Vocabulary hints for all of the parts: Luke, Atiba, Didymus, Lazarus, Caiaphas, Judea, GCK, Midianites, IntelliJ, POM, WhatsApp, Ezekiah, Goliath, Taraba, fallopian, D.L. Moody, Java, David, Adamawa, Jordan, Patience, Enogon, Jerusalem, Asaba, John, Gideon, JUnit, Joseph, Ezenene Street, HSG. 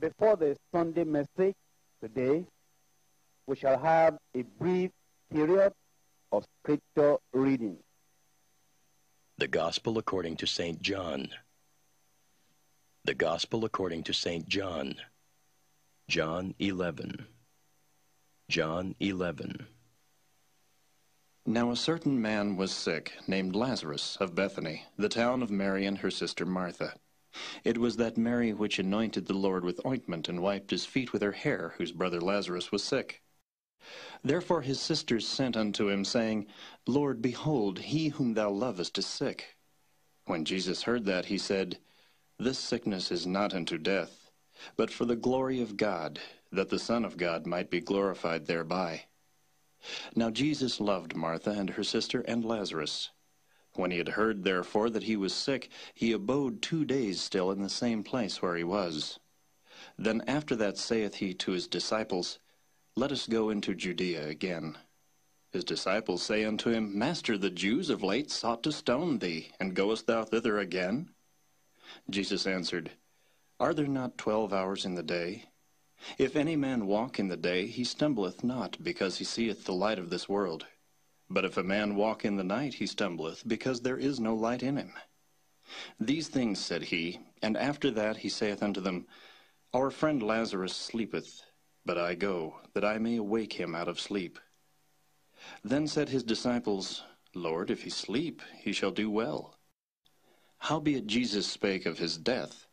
Before the Sunday message today, we shall have a brief period of scripture reading. The Gospel according to St. John. The Gospel according to St. John. John 11. John 11. Now a certain man was sick, named Lazarus of Bethany, the town of Mary and her sister Martha. It was that Mary which anointed the Lord with ointment and wiped his feet with her hair, whose brother Lazarus was sick. Therefore his sisters sent unto him, saying, Lord, behold, he whom thou lovest is sick. When Jesus heard that, he said, This sickness is not unto death, but for the glory of God, that the Son of God might be glorified thereby. Now Jesus loved Martha and her sister and Lazarus. When he had heard, therefore, that he was sick, he abode 2 days still in the same place where he was. Then after that saith he to his disciples, Let us go into Judea again. His disciples say unto him, Master, the Jews of late sought to stone thee, and goest thou thither again? Jesus answered, Are there not 12 hours in the day? If any man walk in the day, he stumbleth not, because he seeth the light of this world. But if a man walk in the night, he stumbleth, because there is no light in him. These things said he, and after that he saith unto them, Our friend Lazarus sleepeth, but I go, that I may awake him out of sleep. Then said his disciples, Lord, if he sleep, he shall do well. Howbeit Jesus spake of his death,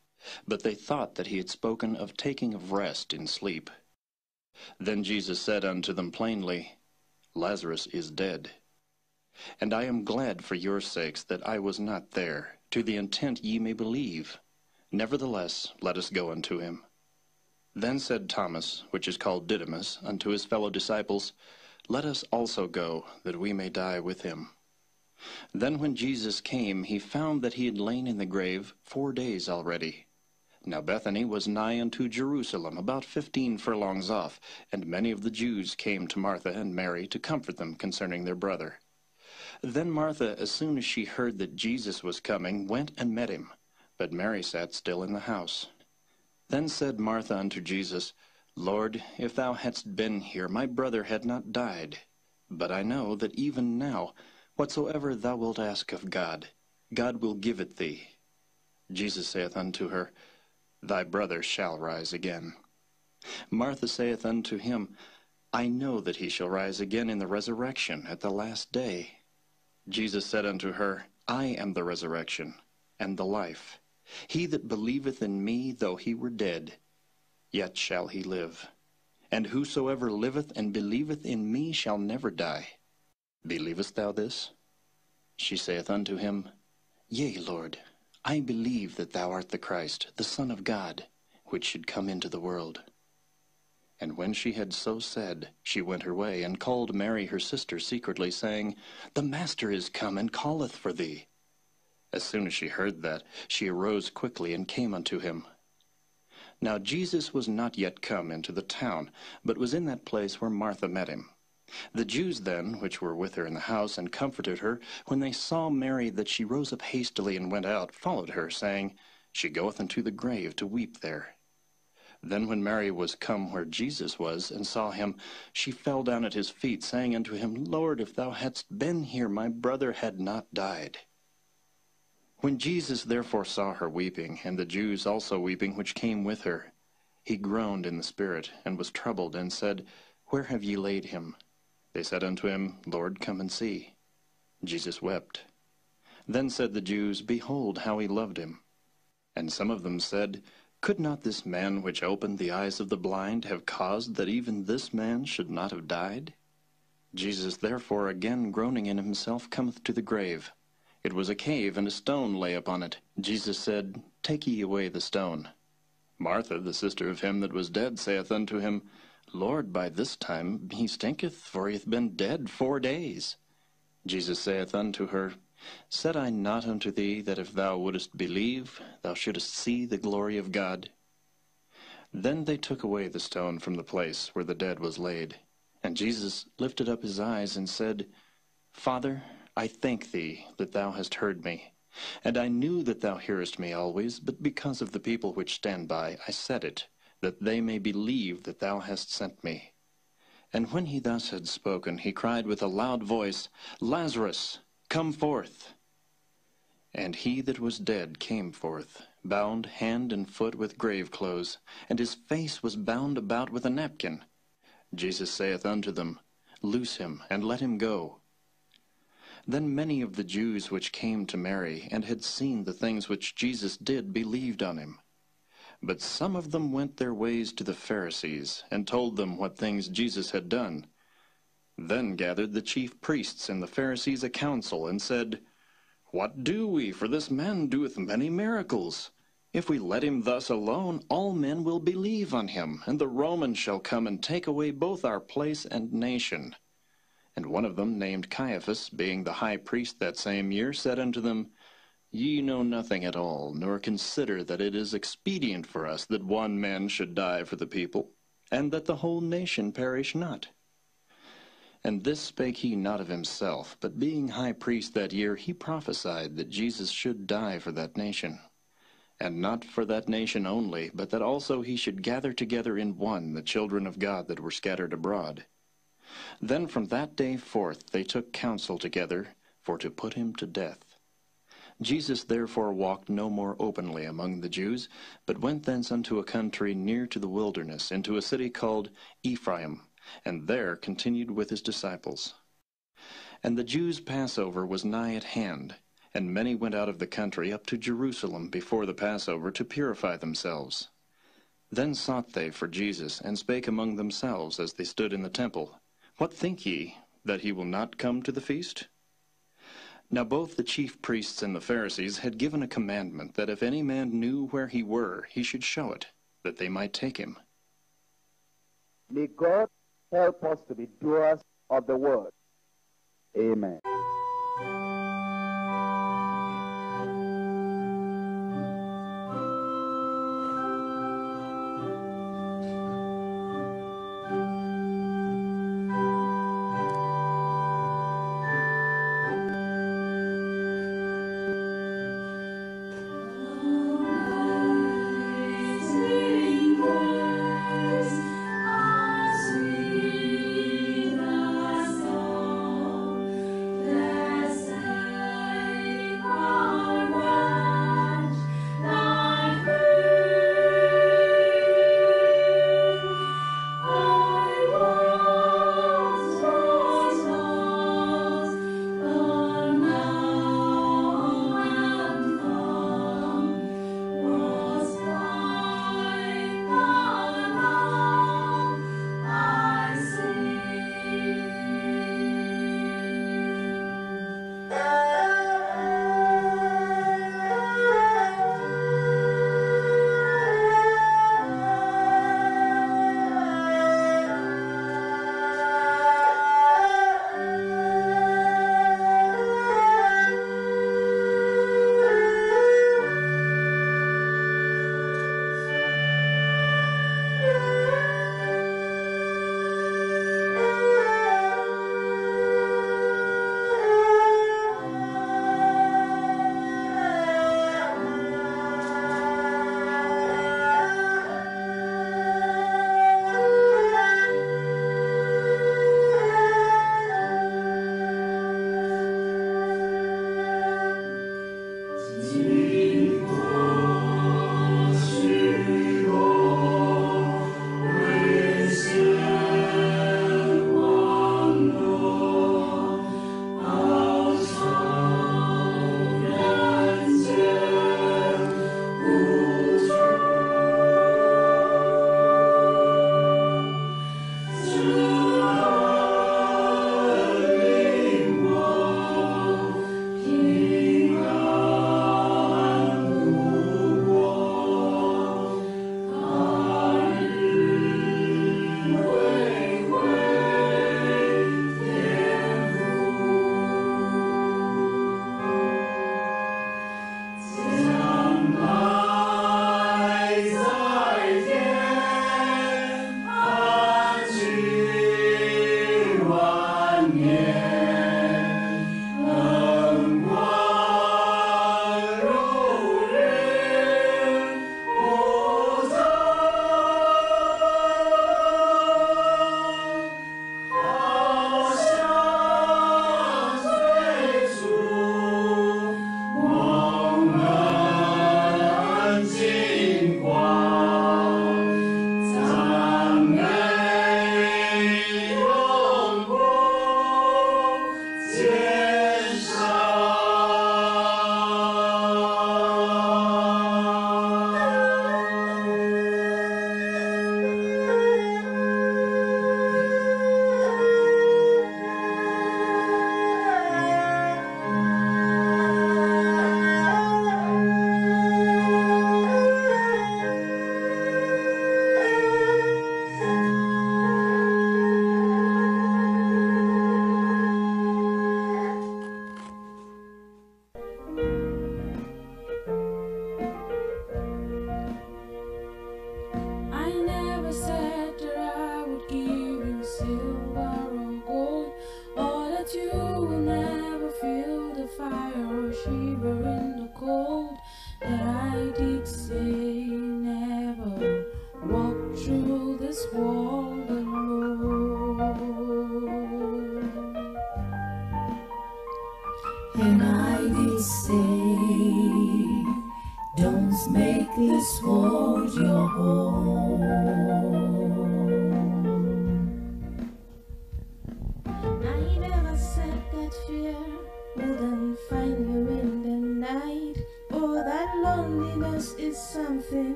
but they thought that he had spoken of taking of rest in sleep. Then Jesus said unto them plainly, Lazarus is dead. And I am glad for your sakes that I was not there, to the intent ye may believe. Nevertheless, let us go unto him. Then said Thomas, which is called Didymus, unto his fellow disciples, Let us also go, that we may die with him. Then when Jesus came, he found that he had lain in the grave 4 days already. Now Bethany was nigh unto Jerusalem, about 15 furlongs off, and many of the Jews came to Martha and Mary to comfort them concerning their brother. Then Martha, as soon as she heard that Jesus was coming, went and met him, but Mary sat still in the house. Then said Martha unto Jesus, Lord, if thou hadst been here, my brother had not died. But I know that even now, whatsoever thou wilt ask of God, God will give it thee. Jesus saith unto her, Thy brother shall rise again. Martha saith unto him, I know that he shall rise again in the resurrection at the last day. Jesus said unto her, I am the resurrection and the life. He that believeth in me, though he were dead, yet shall he live. And whosoever liveth and believeth in me shall never die. Believest thou this? She saith unto him, Yea, Lord, I believe that thou art the Christ, the Son of God, which should come into the world. And when she had so said, she went her way, and called Mary her sister secretly, saying, The Master is come, and calleth for thee. As soon as she heard that, she arose quickly and came unto him. Now Jesus was not yet come into the town, but was in that place where Martha met him. The Jews then, which were with her in the house, and comforted her, when they saw Mary that she rose up hastily and went out, followed her, saying, She goeth unto the grave to weep there. Then when Mary was come where Jesus was, and saw him, she fell down at his feet, saying unto him, Lord, if thou hadst been here, my brother had not died. When Jesus therefore saw her weeping, and the Jews also weeping which came with her, he groaned in the spirit, and was troubled, and said, Where have ye laid him? They said unto him, Lord, come and see. Jesus wept. Then said the Jews, Behold how he loved him. And some of them said, Could not this man which opened the eyes of the blind have caused that even this man should not have died? Jesus therefore again groaning in himself cometh to the grave. It was a cave, and a stone lay upon it. Jesus said, Take ye away the stone. Martha, the sister of him that was dead, saith unto him, Lord, by this time he stinketh, for he hath been dead 4 days. Jesus saith unto her, Said I not unto thee that if thou wouldest believe, thou shouldest see the glory of God? Then they took away the stone from the place where the dead was laid. And Jesus lifted up his eyes and said, Father, I thank thee that thou hast heard me. And I knew that thou hearest me always, but because of the people which stand by, I said it, that they may believe that thou hast sent me. And when he thus had spoken, he cried with a loud voice, Lazarus, come forth. And he that was dead came forth, bound hand and foot with grave clothes, and his face was bound about with a napkin. Jesus saith unto them, Loose him, and let him go. Then many of the Jews which came to Mary, and had seen the things which Jesus did, believed on him. But some of them went their ways to the Pharisees, and told them what things Jesus had done. Then gathered the chief priests and the Pharisees a council, and said, What do we? For this man doeth many miracles. If we let him thus alone, all men will believe on him, and the Romans shall come and take away both our place and nation. And one of them, named Caiaphas, being the high priest that same year, said unto them, Ye know nothing at all, nor consider that it is expedient for us that one man should die for the people, and that the whole nation perish not. And this spake he not of himself, but being high priest that year, he prophesied that Jesus should die for that nation. And not for that nation only, but that also he should gather together in one the children of God that were scattered abroad. Then from that day forth they took counsel together for to put him to death. Jesus therefore walked no more openly among the Jews, but went thence unto a country near to the wilderness, into a city called Ephraim, and there continued with his disciples. And the Jews' Passover was nigh at hand, and many went out of the country up to Jerusalem before the Passover to purify themselves. Then sought they for Jesus, and spake among themselves as they stood in the temple, What think ye, that he will not come to the feast? Now both the chief priests and the Pharisees had given a commandment that if any man knew where he were, he should show it, that they might take him. May God help us to be doers of the word. Amen.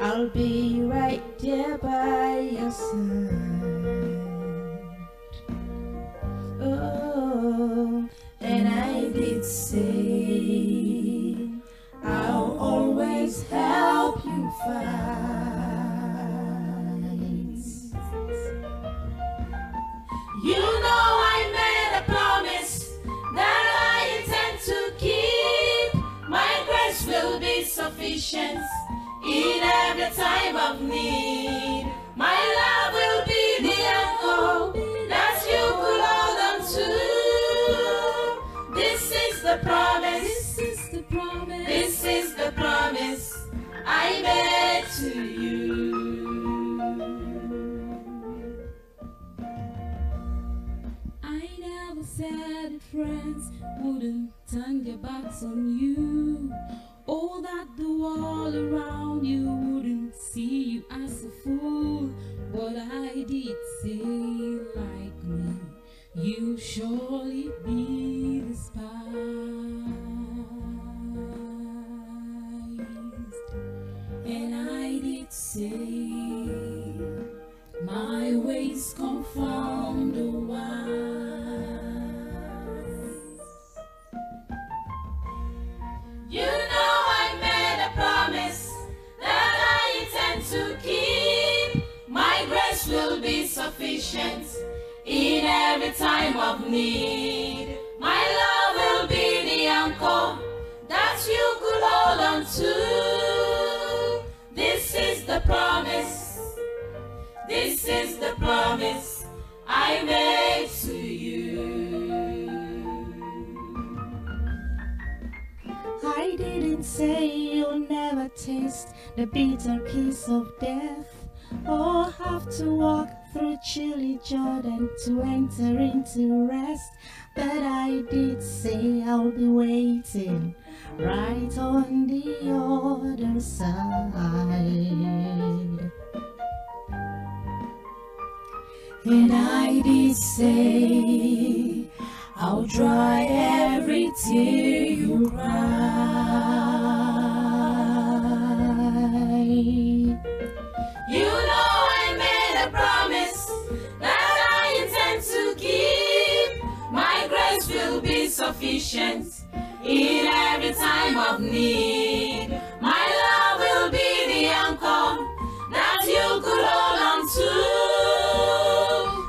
I'll be right there by your side. could say, I'll always help you find. You know I made a promise that I intend to keep. My grace will be sufficient in every time of need. My love will be the anchor that you could hold on to. This is the promise. This is the promise I made to you. I never said friends wouldn't turn their backs on you, or that the world around you wouldn't see you as a fool. But I did say, like me, you'll surely be the spy. And I did say, my ways confound the wise. You know I made a promise that I intend to keep. My grace will be sufficient in every time of need. My love will be the anchor that you could hold on to. This is the promise. This is the promise I made to you. I didn't say you'll never taste the bitter kiss of death, or have to walk through chilly Jordan to enter into rest. But I did say I'll be waiting right on the other side. And I did say, I'll dry every tear you cry. You know I made a promise that I intend to keep. My grace will be sufficient in every time of need. My love will be the anchor that you could hold on to.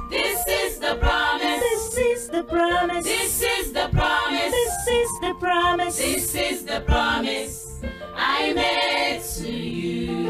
This is the promise. This is the promise. This is the promise. This is the promise. This is the promise I made to you.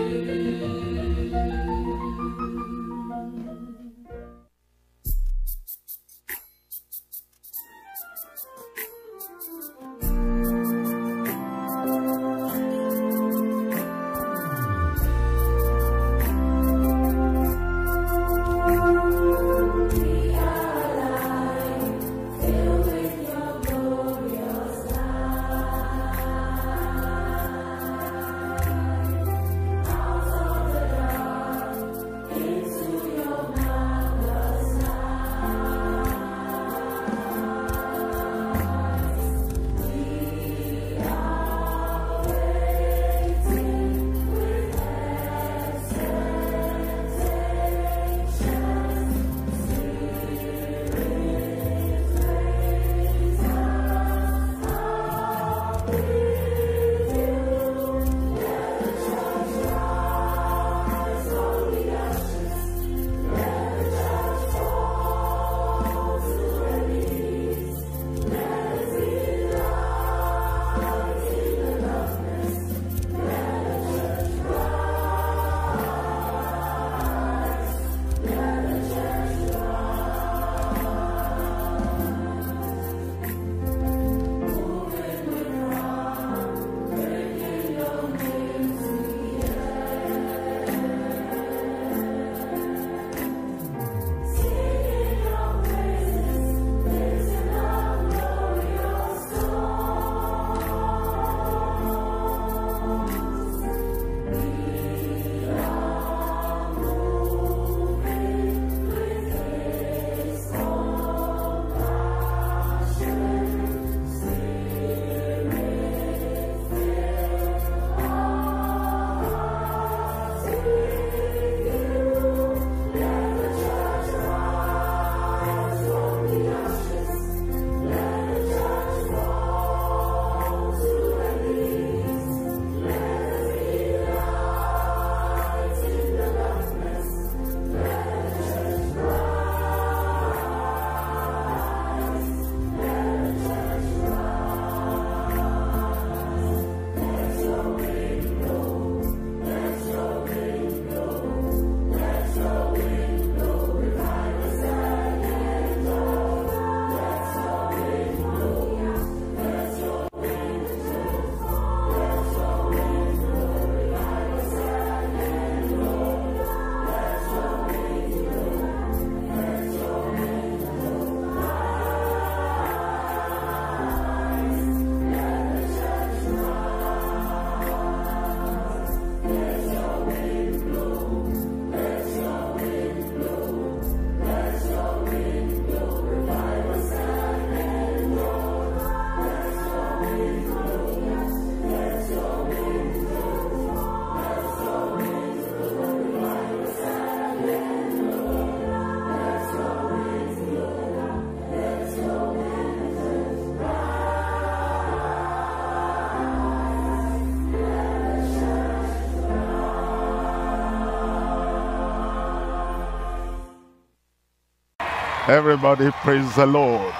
Everybody praise the Lord.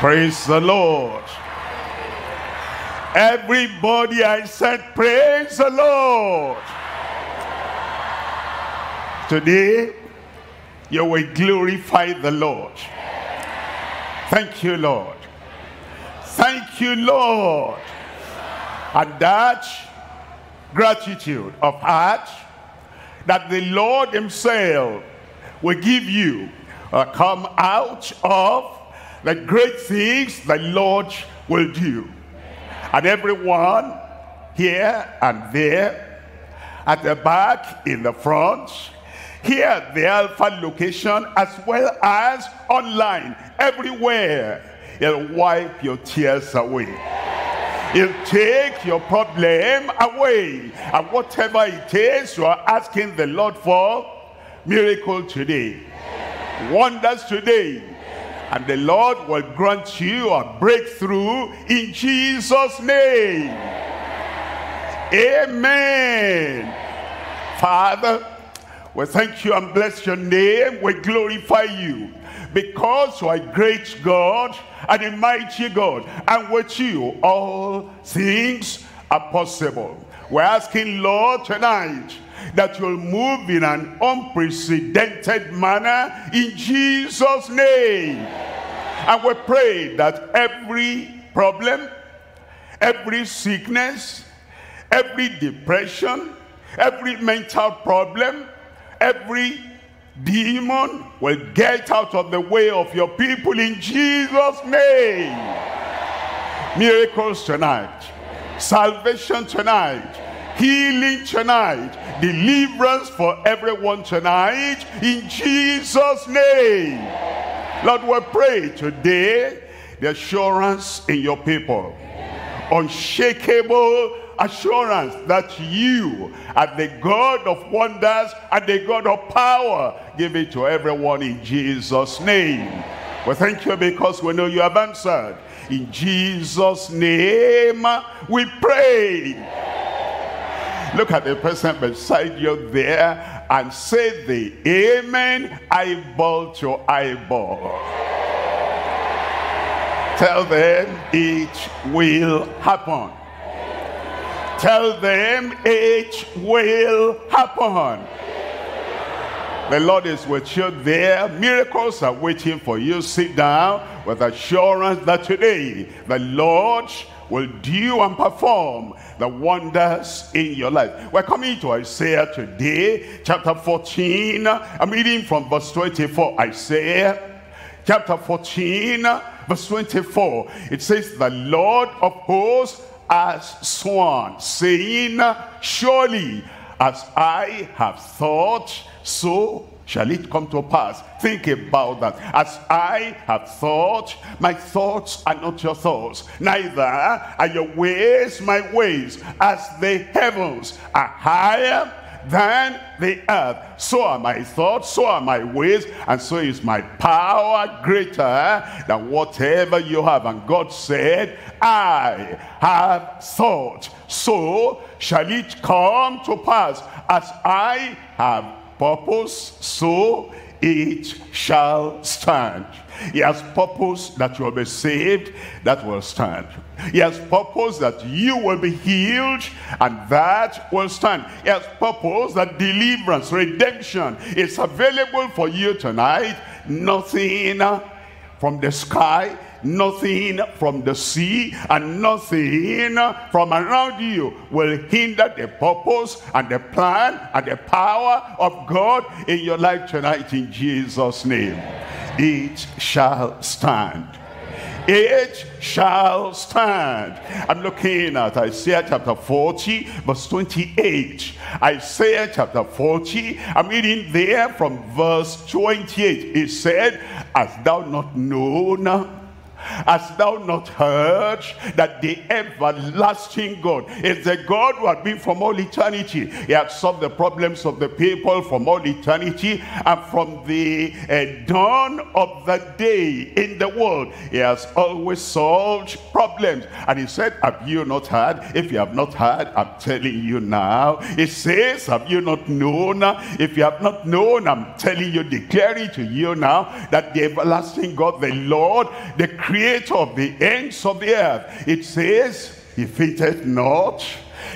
Praise the Lord. Everybody, I said, praise the Lord. Today, you will glorify the Lord. Thank you, Lord. Thank you, Lord. And that gratitude of heart that the Lord himself will give you come out of the great things the Lord will do. And everyone here and there, at the back, in the front, here at the Alpha location, as well as online, everywhere, he'll wipe your tears away. He'll take your problem away. And whatever it is you are asking the Lord for, miracle today, wonders today, and the Lord will grant you a breakthrough in Jesus' name. Amen. Father, we thank you and bless your name. We glorify you because you are a great God and a mighty God. And with you, all things are possible. We're asking, Lord, tonight that you'll move in an unprecedented manner in Jesus' name. And we pray that every problem, every sickness, every depression, every mental problem, every demon will get out of the way of your people in Jesus' name. Miracles tonight, salvation tonight, healing tonight, deliverance for everyone tonight in Jesus' name. Lord, we pray today the assurance in your people, unshakable assurance that you are the God of wonders and the God of power. Give it to everyone in Jesus' name. We thank you because we know you have answered. In Jesus' name we pray. Look at the person beside you there and say the amen, eyeball to eyeball. Tell them it will happen. Tell them it will happen. The Lord is with you there. Miracles are waiting for you. Sit down with assurance that today the Lord will do and perform the wonders in your life. We're coming to Isaiah today, chapter 14. I'm reading from verse 24. Isaiah, chapter 14, verse 24. It says, the Lord of hosts has sworn, saying, surely as I have thought, so shall it come to pass. Think about that. As I have thought, my thoughts are not your thoughts, neither are your ways my ways. As the heavens are higher than the earth, so are my thoughts, so are my ways, and so is my power greater than whatever you have. And God said, I have thought, so shall it come to pass. As I have purpose, so it shall stand. He has purpose that you will be saved, that will stand. He has purpose that you will be healed, and that will stand. He has purpose that deliverance, redemption is available for you tonight. Nothing from the sky, nothing from the sea, and nothing from around you will hinder the purpose and the plan and the power of God in your life tonight in Jesus' name. It shall stand. It shall stand. I'm looking at Isaiah chapter 40, verse 28. Isaiah chapter 40, I'm reading there from verse 28. It said, hast thou not known? Hast thou not heard that the everlasting God is the God who has been from all eternity? He has solved the problems of the people from all eternity, and from the dawn of the day in the world, He has always solved problems. And He said, have you not heard? If you have not heard, I'm telling you now. He says, have you not known? If you have not known, I'm telling you, declaring to you now, that the everlasting God, the Lord, the creator of the ends of the earth, it says, He fainteth not,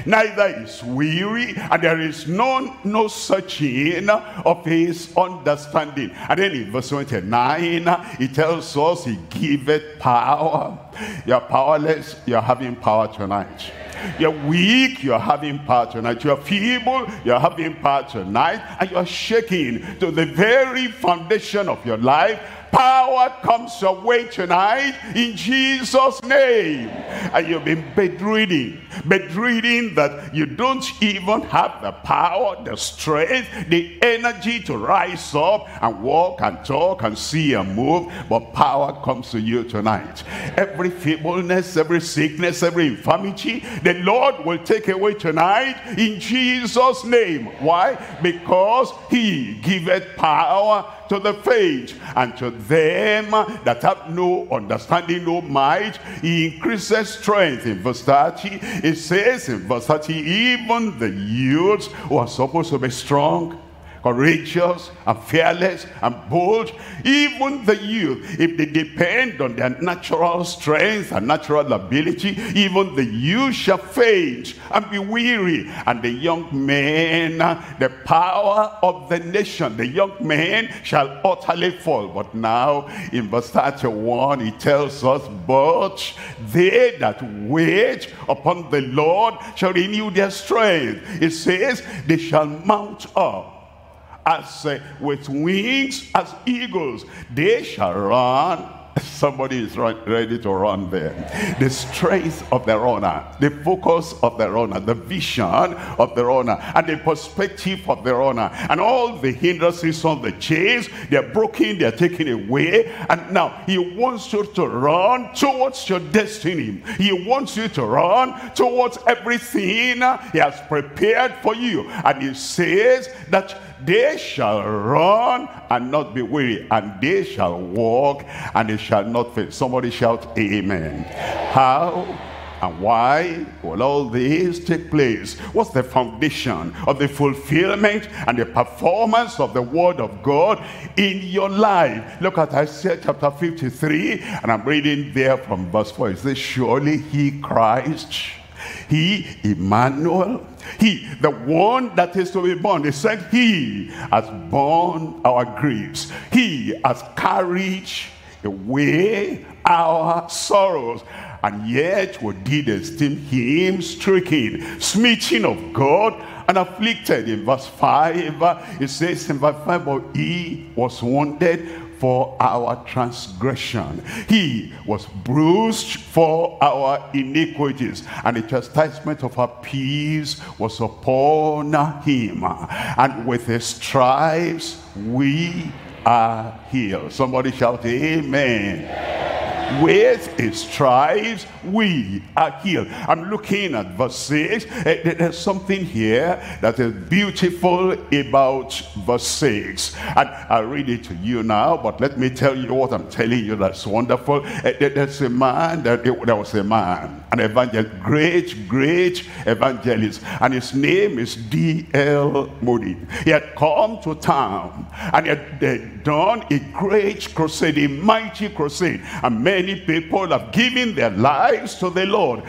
neither is weary, and there is no searching of His understanding. And then in verse 29, He tells us He giveth power. You're powerless, you're having power tonight. You're weak, you're having power tonight. You're feeble, you're having power tonight. And you're shaking to the very foundation of your life. Power comes your way tonight in Jesus' name. And you've been bedridden that you don't even have the power, the strength, the energy to rise up and walk and talk and see and move. But power comes to you tonight. Every feebleness, every sickness, every infirmity, the Lord will take away tonight in Jesus' name. Why? Because He giveth power to the faint, and to them that have no understanding, no might, He increases strength. In verse 30, it says in verse 30, even the youths who are supposed to be strong, courageous, and fearless, and bold, even the youth, if they depend on their natural strength and natural ability, even the youth shall faint and be weary. And the young men, the power of the nation, the young men shall utterly fall. But now, in verse 31, He tells us, but they that wait upon the Lord shall renew their strength. It says, they shall mount up as with wings as eagles. They shall run. Somebody is ready to run there. The strength of the runner, the focus of the runner, the vision of the runner, and the perspective of the runner, and all the hindrances on the chase, they're broken, they're taken away. And now He wants you to run towards your destiny. He wants you to run towards everything He has prepared for you. And He says that they shall run and not be weary, and they shall walk and they shall not faint. Somebody shout amen. How and why will all this take place? What's the foundation of the fulfillment and the performance of the word of God in your life? Look at Isaiah chapter 53, and I'm reading there from verse 4. It says, surely He, Christ, He, Emmanuel, He, the one that is to be born, He said, He has borne our griefs. He has carried away our sorrows. And yet we did esteem Him stricken, smitten of God, and afflicted. In verse 5, it says in verse 5, but He was wounded for our transgression. He was bruised for our iniquities, and the chastisement of our peace was upon Him, and with His stripes we are healed. Somebody shout amen. Amen. With His stripes we are healed. I'm looking at verse 6. There's something here that is beautiful about verse 6. And I'll read it to you now, but let me tell you what I'm telling you that's wonderful. There's a man, there was a man, an evangelist, great evangelist, and his name is D.L. Moody. He had come to town, and he had done a great crusade, a mighty crusade, and many people have given their lives to the Lord.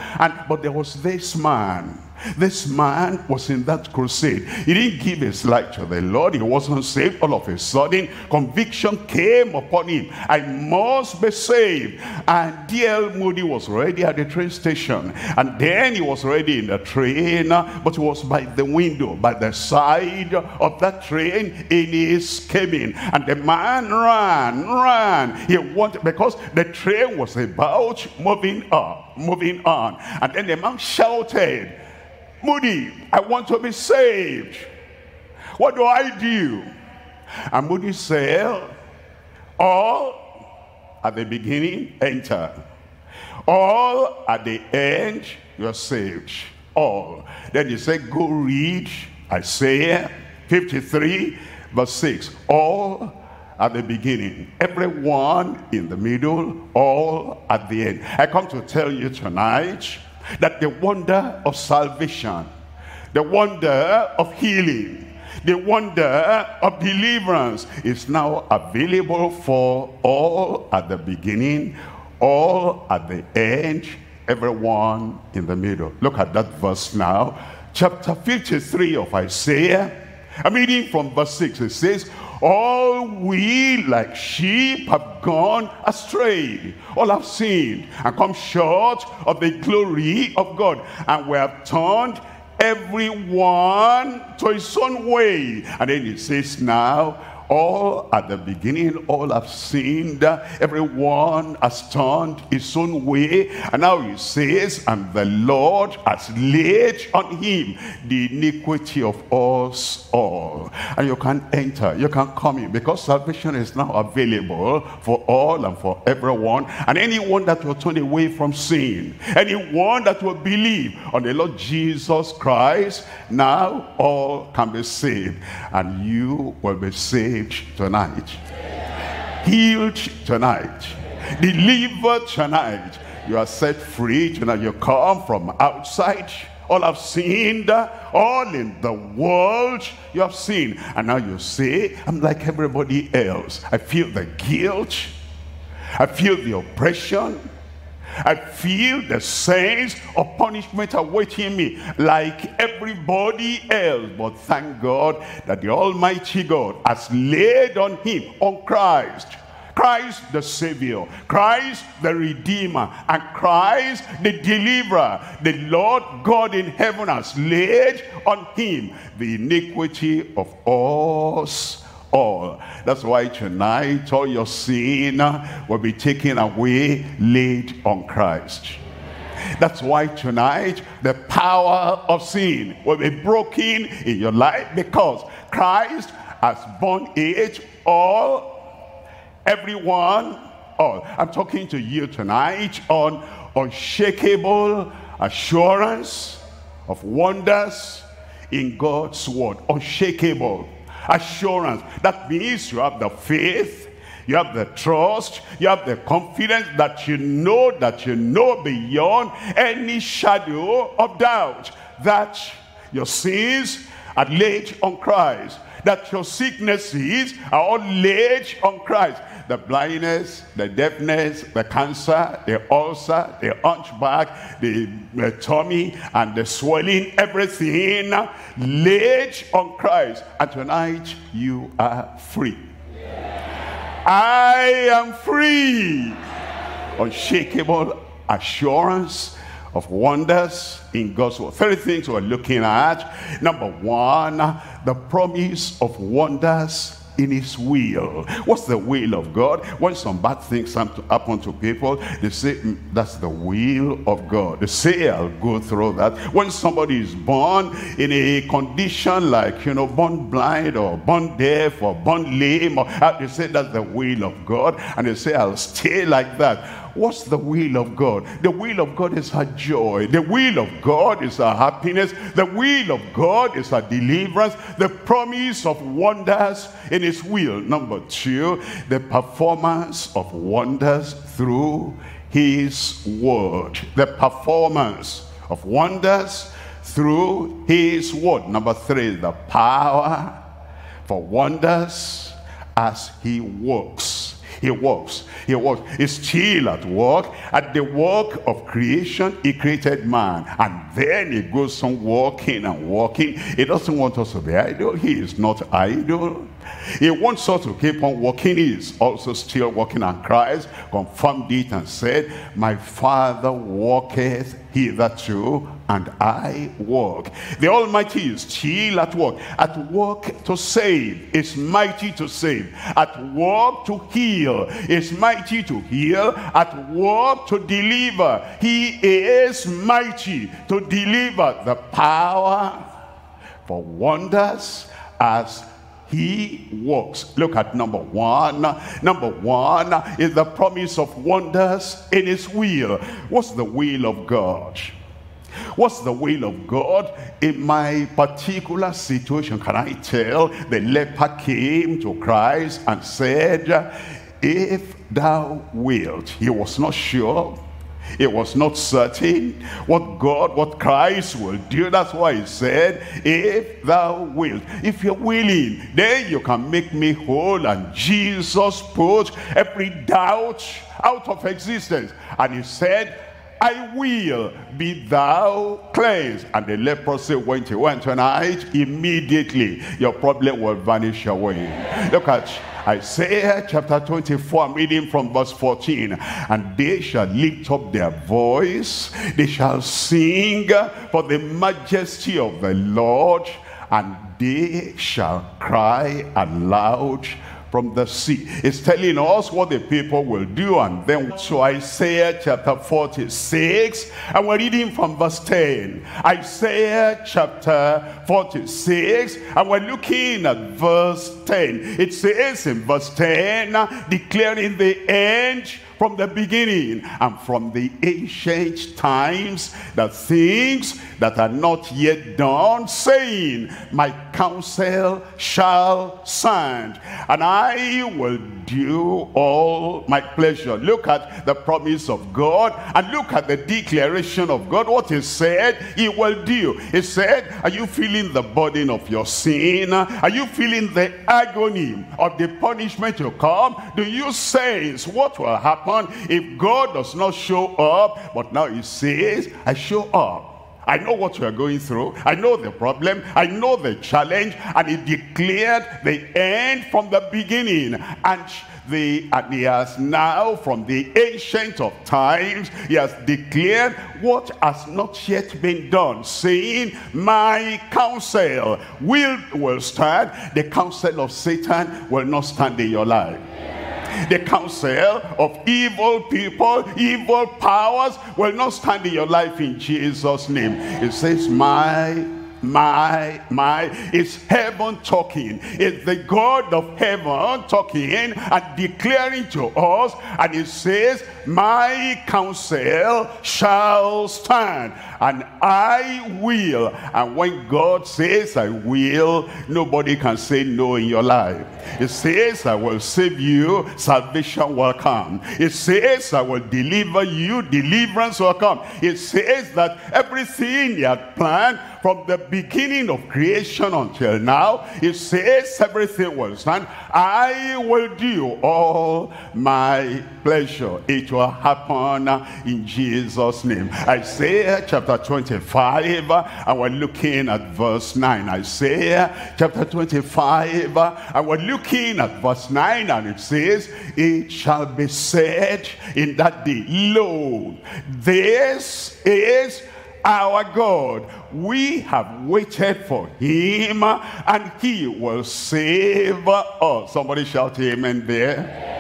But there was this man. This man was in that crusade. He didn't give his life to the Lord. He wasn't saved. All of a sudden, conviction came upon him. I must be saved. And D.L. Moody was ready at the train station. And then he was ready in the train, but he was by the window, by the side of that train in his cabin. And the man ran. He wanted, because the train was about moving on. And then the man shouted, Moody, I want to be saved. What do I do? And Moody said, all at the beginning, enter. All at the end, you're saved. All. Then you say, go read Isaiah 53, verse 6. All at the beginning, everyone in the middle, all at the end. I come to tell you tonight that the wonder of salvation, the wonder of healing, the wonder of deliverance is now available for all at the beginning, all at the end, everyone in the middle. Look at that verse now. Chapter 53 of Isaiah. I'm reading from verse 6. It says, all we like sheep have gone astray. All have sinned and come short of the glory of God. And we have turned everyone to his own way. And then it says now, all at the beginning, all have sinned, everyone has turned his own way. And now it says, and the Lord has laid on him the iniquity of us all. And you can enter, you can come in, because salvation is now available for all and for everyone. And anyone that will turn away from sin, anyone that will believe on the Lord Jesus Christ, now all can be saved. And you will be saved tonight, healed tonight, delivered tonight. You are set free tonight. You come from outside. All have sinned, all in the world you have sinned, and now you say, I'm like everybody else. I feel the guilt, I feel the oppression, I feel the sense of punishment awaiting me like everybody else. But thank God that the Almighty God has laid on him, on Christ, Christ the Savior, Christ the Redeemer, and Christ the Deliverer. The Lord God in heaven has laid on him the iniquity of us all. That's why tonight all your sin will be taken away, laid on Christ. That's why tonight the power of sin will be broken in your life, because Christ has borne it all, everyone, all. I'm talking to you tonight on unshakable assurance of wonders in God's word. Unshakable assurance. That means you have the faith, you have the trust, you have the confidence that you know beyond any shadow of doubt that your sins are laid on Christ, that your sicknesses are all laid on Christ. The blindness, the deafness, the cancer, the ulcer, the hunchback, the tummy, and the swelling, everything laid on Christ. And tonight you are free. Yeah. I am free. Unshakable assurance of wonders in God's word. 3 things we're looking at. Number one, the promise of wonders in his will. What's the will of God? When some bad things happen to people, they say, that's the will of God. They say, I'll go through that. When somebody is born in a condition like, you know, born blind or born deaf or born lame, or they say, that's the will of God. And they say, I'll stay like that. What's the will of God? The will of God is our joy. The will of God is our happiness. The will of God is our deliverance. The promise of wonders in his will. Number two, the performance of wonders through his word. The performance of wonders through his word. Number three, the power for wonders as he works. He works. He works. He's still at work. At the work of creation, he created man. And then he goes on walking and walking. He doesn't want us to be idle. He is not idle. He wants us to keep on walking. He is also still walking. And Christ confirmed it and said, my Father walketh hitherto, and I walk. The Almighty is still at work. At work to save, is mighty to save. At work to heal, is mighty to heal. At work to deliver, he is mighty to deliver. The power for wonders as he works. Look at number one. Number one is the promise of wonders in his will. What's the will of God? What's the will of God in my particular situation? Can I tell? The leper came to Christ and said, if thou wilt. He was not sure. It was not certain what Christ will do. That's why he said, if thou wilt, if you're willing, then you can make me whole. And Jesus put every doubt out of existence. And he said, I will, be thou cleansed. And the leprosy went away. And tonight, immediately, your problem will vanish away. Look at Isaiah chapter 24, I'm reading from verse 14. And they shall lift up their voice, they shall sing for the majesty of the Lord, and they shall cry aloud from the sea. It's telling us what the people will do. And then so Isaiah chapter 46, and we're reading from verse 10. Isaiah chapter 46, and we're looking at verse 10. It says in verse 10, declaring the end from the beginning, and from the ancient times, the things that are not yet done, saying, my counsel shall stand, and I will do all my pleasure. Look at the promise of God, and look at the declaration of God. What he said, he will do. He said, are you feeling the burden of your sin? Are you feeling the agony of the punishment to come? Do you sense what will happen if God does not show up? But now he says, I show up. I know what you are going through. I know the problem. I know the challenge. And he declared the end from the beginning. And he has now, from the ancient of times, he has declared what has not yet been done, saying, my counsel will stand. The counsel of Satan will not stand in your life. The counsel of evil people, evil powers will not stand in your life in Jesus' name. It says, my, it's heaven talking. It's the God of heaven talking and declaring to us. And it says, my counsel shall stand, and I will. And when God says, I will, nobody can say no in your life. It says, I will save you, salvation will come. It says, I will deliver you, deliverance will come. It says that everything he had planned from the beginning of creation until now, it says everything will stand. I will do all my pleasure. It will happen in Jesus' name. Isaiah chapter 25, and we're looking at verse 9. Isaiah chapter 25, and we're looking at verse 9, and it says, it shall be said in that day, lo, this is our God, we have waited for him, and he will save us. Somebody shout amen there. Yeah.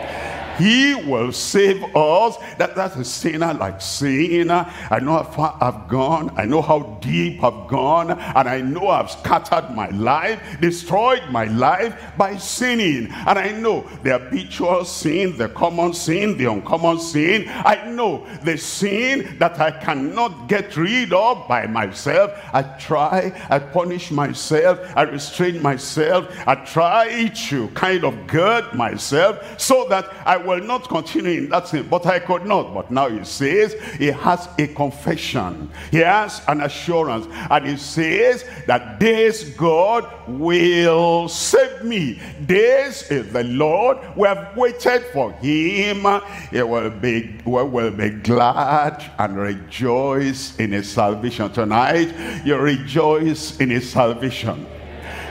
He will save us. That's a sinner like sinner. I know how far I've gone. I know how deep I've gone. And I know I've scattered my life, destroyed my life by sinning. And I know the habitual sin, the common sin, the uncommon sin. I know the sin that I cannot get rid of by myself. I try, I punish myself, I restrain myself, I try to kind of gird myself so that I will not continue in that sin. But I could not. But now he says, he has a confession, he has an assurance, and he says that this God will save me. This is the Lord, we have waited for him. We will be glad and rejoice in his salvation. Tonight you rejoice in his salvation.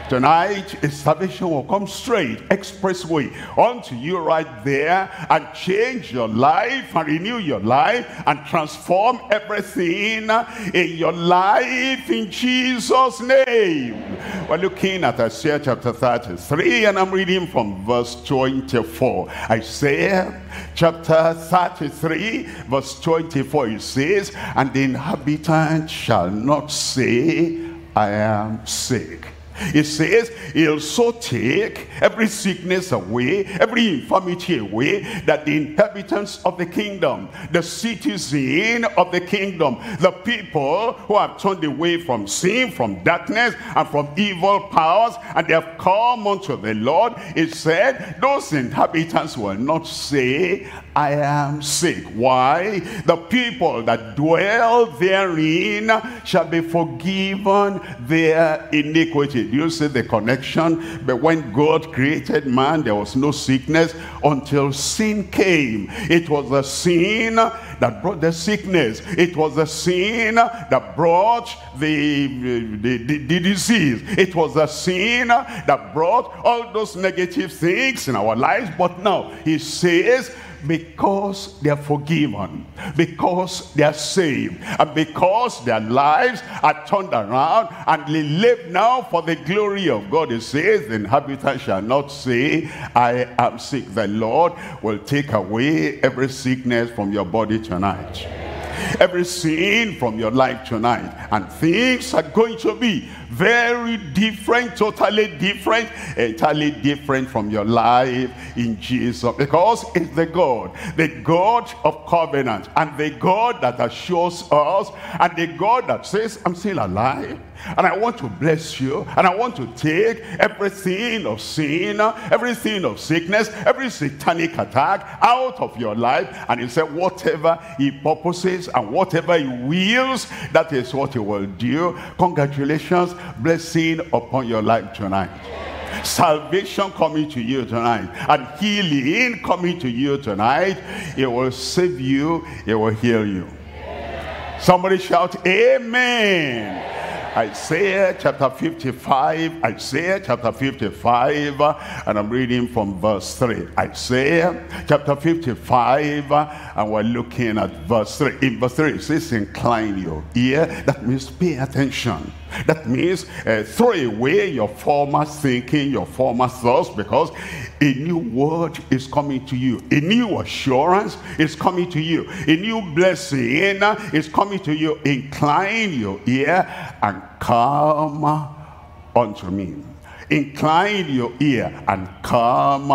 Tonight, his salvation will come straight, expressway, onto you right there, and change your life, and renew your life, and transform everything in your life in Jesus' name. We're looking at Isaiah chapter 33, and I'm reading from verse 24. Isaiah chapter 33, verse 24, it says, and the inhabitant shall not say, I am sick. It says he'll so take every sickness away, every infirmity away, that the inhabitants of the kingdom, the citizen of the kingdom, the people who have turned away from sin, from darkness, and from evil powers, and they have come unto the Lord, it said those inhabitants will not say, I am sick. Why? The people that dwell therein shall be forgiven their iniquity. Do you see the connection? But when God created man, there was no sickness until sin came. It was the sin that brought the sickness. It was the sin that brought the disease. It was the sin that brought all those negative things in our lives. But now he says, because they are forgiven, because they are saved, and because their lives are turned around and they live now for the glory of God, it says the inhabitants shall not say, I am sick. The Lord will take away every sickness from your body tonight, every sin from your life tonight, and things are going to be very different, totally different, entirely different from your life in Jesus, because it's the God of covenant, and the God that assures us, and the God that says, I'm still alive, and I want to bless you, and I want to take everything of sin, everything of sickness, every satanic attack out of your life. And he said, whatever he purposes and whatever he wills, that is what he will do. Congratulations, blessing upon your life tonight. Salvation coming to you tonight, and healing coming to you tonight. It will save you, it will heal you. Somebody shout amen. Isaiah chapter 55, Isaiah chapter 55, and I'm reading from verse 3. Isaiah chapter 55, and we're looking at verse 3. In verse 3, it says, incline your ear. That means pay attention. That means throw away your former thinking, your former thoughts, because a new word is coming to you. A new assurance is coming to you. A new blessing is coming to you. Incline your ear and come unto me. Incline your ear and come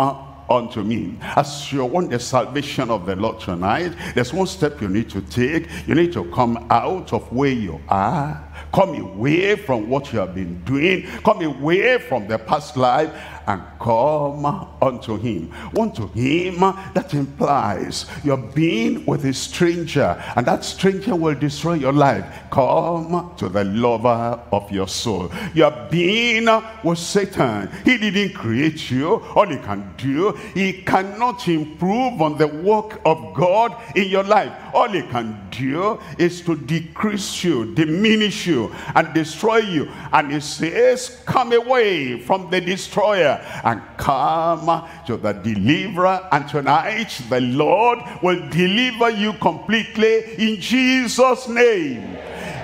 unto me. As you want the salvation of the Lord tonight, there's one step you need to take. You need to come out of where you are. Come away from what you have been doing. Come away from the past life and come unto him. Unto him, that implies you're being with a stranger, and that stranger will destroy your life. Come to the lover of your soul. You're being with Satan. He didn't create you. All he can do, he cannot improve on the work of God in your life. All he can do is to decrease you, diminish you, and destroy you. And he says, come away from the destroyer and come to the deliverer. And tonight the Lord will deliver you completely in Jesus' name.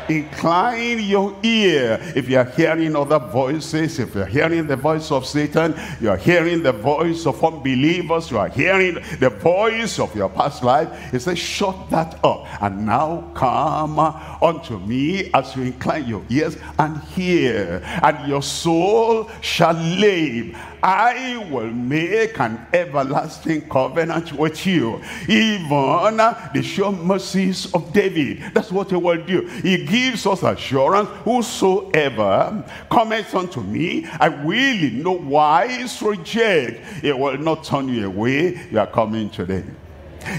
Incline your ear. If you are hearing other voices, if you are hearing the voice of Satan, you are hearing the voice of unbelievers, you are hearing the voice of your past life, it says, shut that up and now come unto me. As you incline your ears and hear, and your soul shall live. I will make an everlasting covenant with you, even the sure mercies of David. That's what he will do. He gives us assurance. Whosoever cometh unto me, I will in no wise reject. It will not turn you away. You are coming today.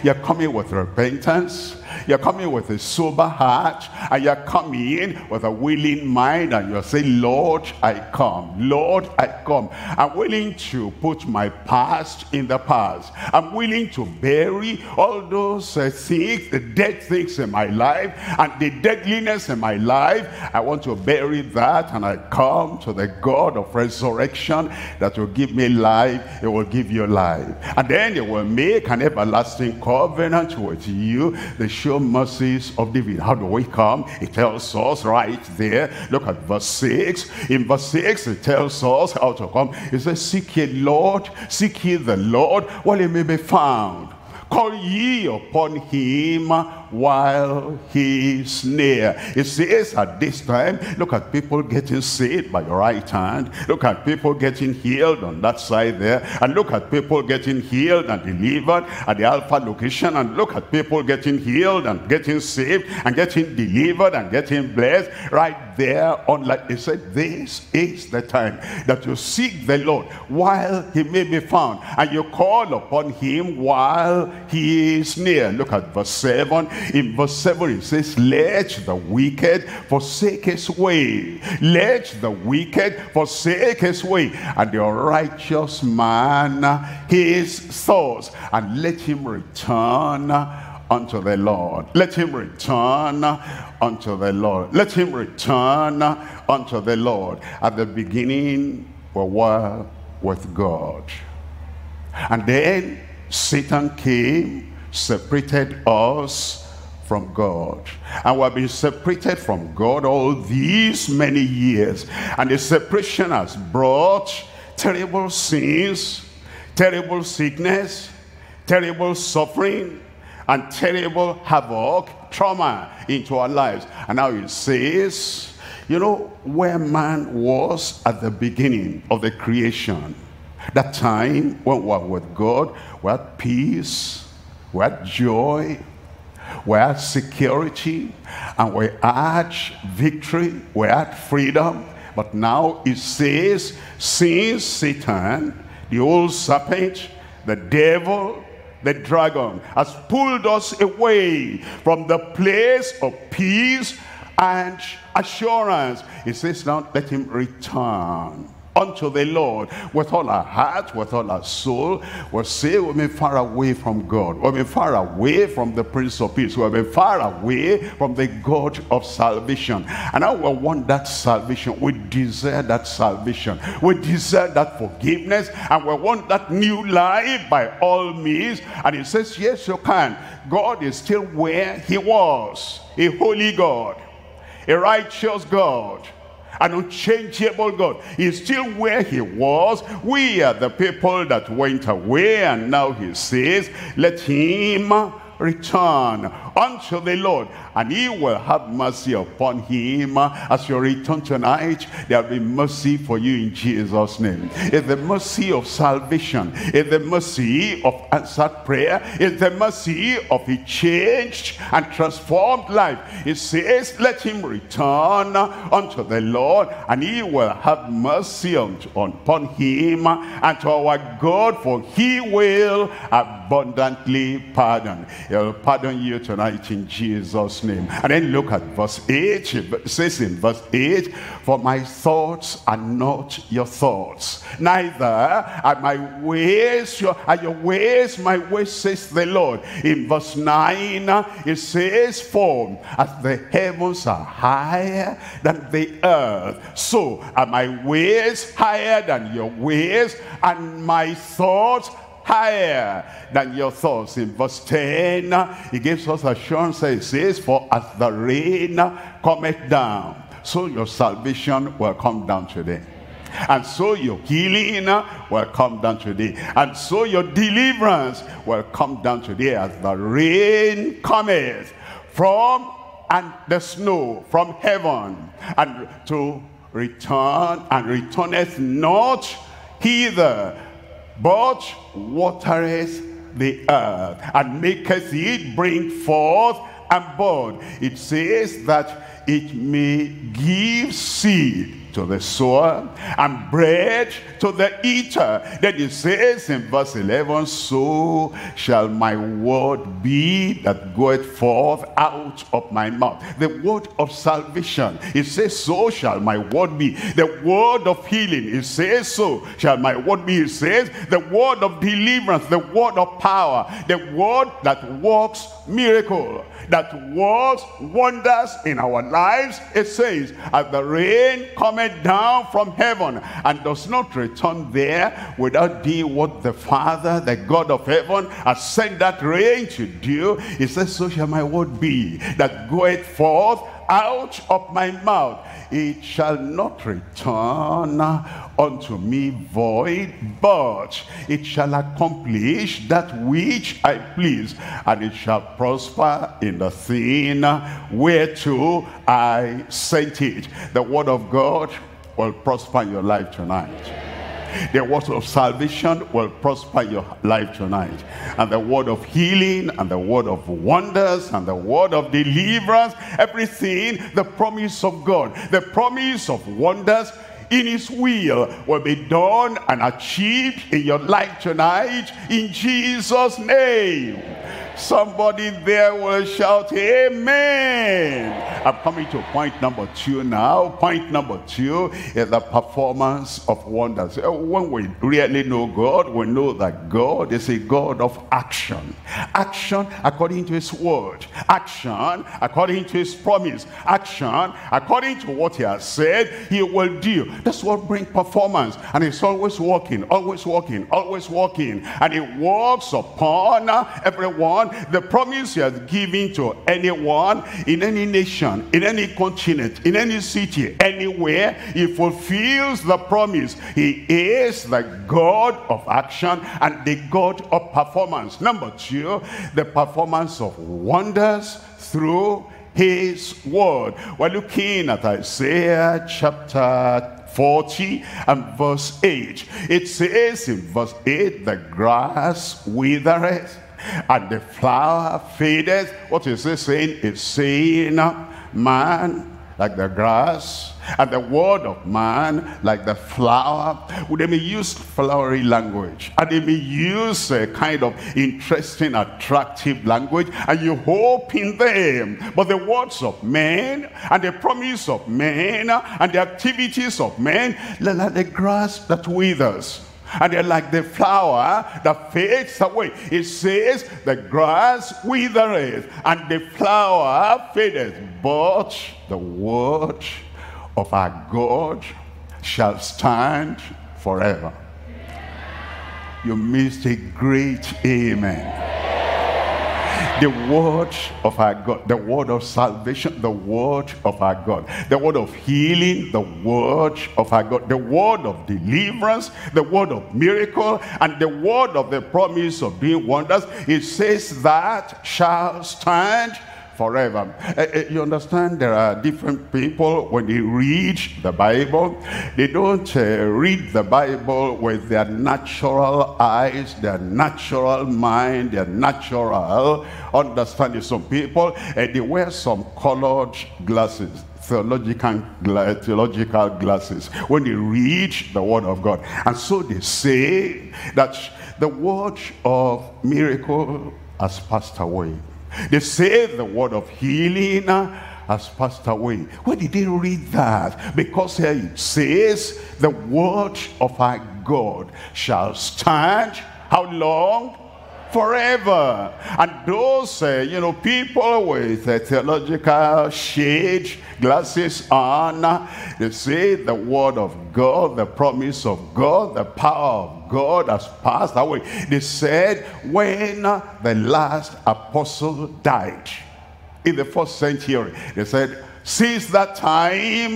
You're coming with repentance. You're coming with a sober heart, and you're coming with a willing mind, and you're saying, Lord, I come. Lord, I come. I'm willing to put my past in the past. I'm willing to bury all those things, the dead things in my life, and the deadliness in my life. I want to bury that, and I come to the God of resurrection that will give me life. It will give you life. And then it will make an everlasting covenant with you. The sure mercies of David. How do we come? It tells us right there. Look at verse 6. In verse 6, it tells us how to come. It says, seek ye Lord, seek ye the Lord, while he may be found. Call ye upon him while he's near. It says at this time, look at people getting saved by your right hand. Look at people getting healed on that side there. And look at people getting healed and delivered at the Alpha location. And look at people getting healed and getting saved and getting delivered and getting blessed right there on light. He said, this is the time that you seek the Lord while he may be found, and you call upon him while he is near. Look at verse 7. In verse 7 it says, let the wicked forsake his way. Let the wicked forsake his way, and the righteous man his thoughts, and let him return unto the Lord. Let him return unto the Lord. Let him return unto the Lord. At the beginning we were with God, and then Satan came, separated us from God, and we have been separated from God all these many years. And the separation has brought terrible sins, terrible sickness, terrible suffering, and terrible havoc, trauma into our lives. And now it says, you know, where man was at the beginning of the creation, that time when we were with God, we had peace, we had joy, we had security, and we had victory, we had freedom. But now it says, since Satan, the old serpent, the devil, the dragon, has pulled us away from the place of peace and assurance, it says now, let him return unto the Lord with all our heart, with all our soul. We'll say we've been far away from God. We've been far away from the Prince of Peace. We've been far away from the God of salvation. And now we want that salvation. We desire that salvation. We desire that forgiveness. And we want that new life by all means. And it says, yes, you can. God is still where he was. A holy God. A righteous God. An unchangeable God. He's still where he was. We are the people that went away, and now he says, let him return unto the Lord, and he will have mercy upon him. As you return tonight, there will be mercy for you in Jesus' name. It's the mercy of salvation. It's the mercy of answered prayer. It's the mercy of a changed and transformed life. It says, let him return unto the Lord, and he will have mercy upon him, and to our God, for he will abundantly pardon. He'll pardon you tonight in Jesus' name. And then look at verse 8. It says in verse 8, for my thoughts are not your thoughts, neither are my ways your ways my ways, says the Lord. In verse 9 it says, for as the heavens are higher than the earth, so are my ways higher than your ways, and my thoughts higher than your thoughts. In verse 10, he gives us assurance. He says, for as the rain cometh down, so your salvation will come down today. And so your healing will come down today. And so your deliverance will come down today. As the rain cometh from and the snow from heaven, and to return, and returneth not hither, but watereth the earth, and maketh it bring forth and bud. It says that it may give seed to the sower and bread to the eater. Then it says in verse 11, so shall my word be that goeth forth out of my mouth. The word of salvation, it says, so shall my word be. The word of healing, it says, so shall my word be. It says, the word of deliverance, the word of power, the word that works miracle, that works wonders in our lives. It says, as the rain cometh down from heaven and does not return there without doing what the Father, the God of heaven, has sent that rain to do, he says, so shall my word be that goeth forth out of my mouth, it shall not return unto me void, but it shall accomplish that which I please, and it shall prosper in the thing whereto I sent it. The word of God will prosper in your life tonight. The word of salvation will prosper your life tonight. And the word of healing, and the word of wonders, and the word of deliverance, everything, the promise of God, the promise of wonders in his will be done and achieved in your life tonight, in Jesus' name. Somebody there will shout amen. I'm coming to point number two now. Point number two is the performance of wonders. When we really know God, we know that God is a God of action. Action according to his word, action according to his promise, action according to what he has said he will do. That's what brings performance. And he's always working, always working, always working. And he works upon everyone. The promise he has given to anyone, in any nation, in any continent, in any city, anywhere, he fulfills the promise. He is the God of action and the God of performance. Number two, the performance of wonders through his word. We're looking at Isaiah chapter 40 and verse 8. It says in verse 8, the grass withereth and the flower fadeth. What is this saying? It's saying, man like the grass, and the word of man like the flower. They may use flowery language, and they may use a kind of interesting, attractive language, and you hope in them. But the words of men, and the promise of men, and the activities of men, like the grass that withers, and they're like the flower that fades away. It says the grass withereth and the flower fadeth, but the word of our God shall stand forever. You missed a great amen. The word of our God, the word of salvation, the word of our God, the word of healing, the word of our God, the word of deliverance, the word of miracle, and the word of the promise of doing wonders. It says that shall stand forever. You understand, there are different people when they read the Bible. They don't read the Bible with their natural eyes, their natural mind, their natural understanding. Some people, they wear some colored glasses, theological glasses, when they read the word of God. And so they say that the word of miracle has passed away. They say the word of healing has passed away. Why did they read that? Because here it says, the word of our God shall stand. How long? Forever. And those, people with theological shade glasses on, they say the word of God, the promise of God, the power of God has passed away. They said when the last apostle died in the 1st century, they said since that time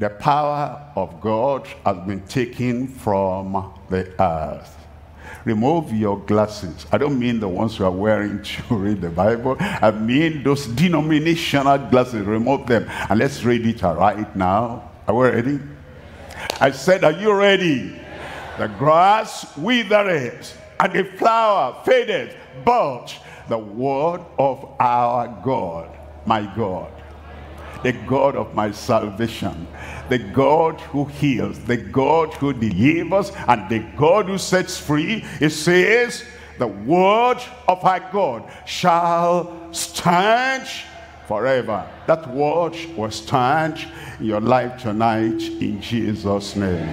the power of God has been taken from the earth. Remove your glasses. I don't mean the ones you are wearing to read the Bible. I mean those denominational glasses. Remove them and let's read it right now. Are we ready? I said, are you ready? The grass withereth and the flower fadeth, but the word of our God, my God, the God of my salvation, the God who heals, the God who delivers, and the God who sets free, it says, the word of our God shall stand forever. That word will stand in your life tonight, in Jesus' name.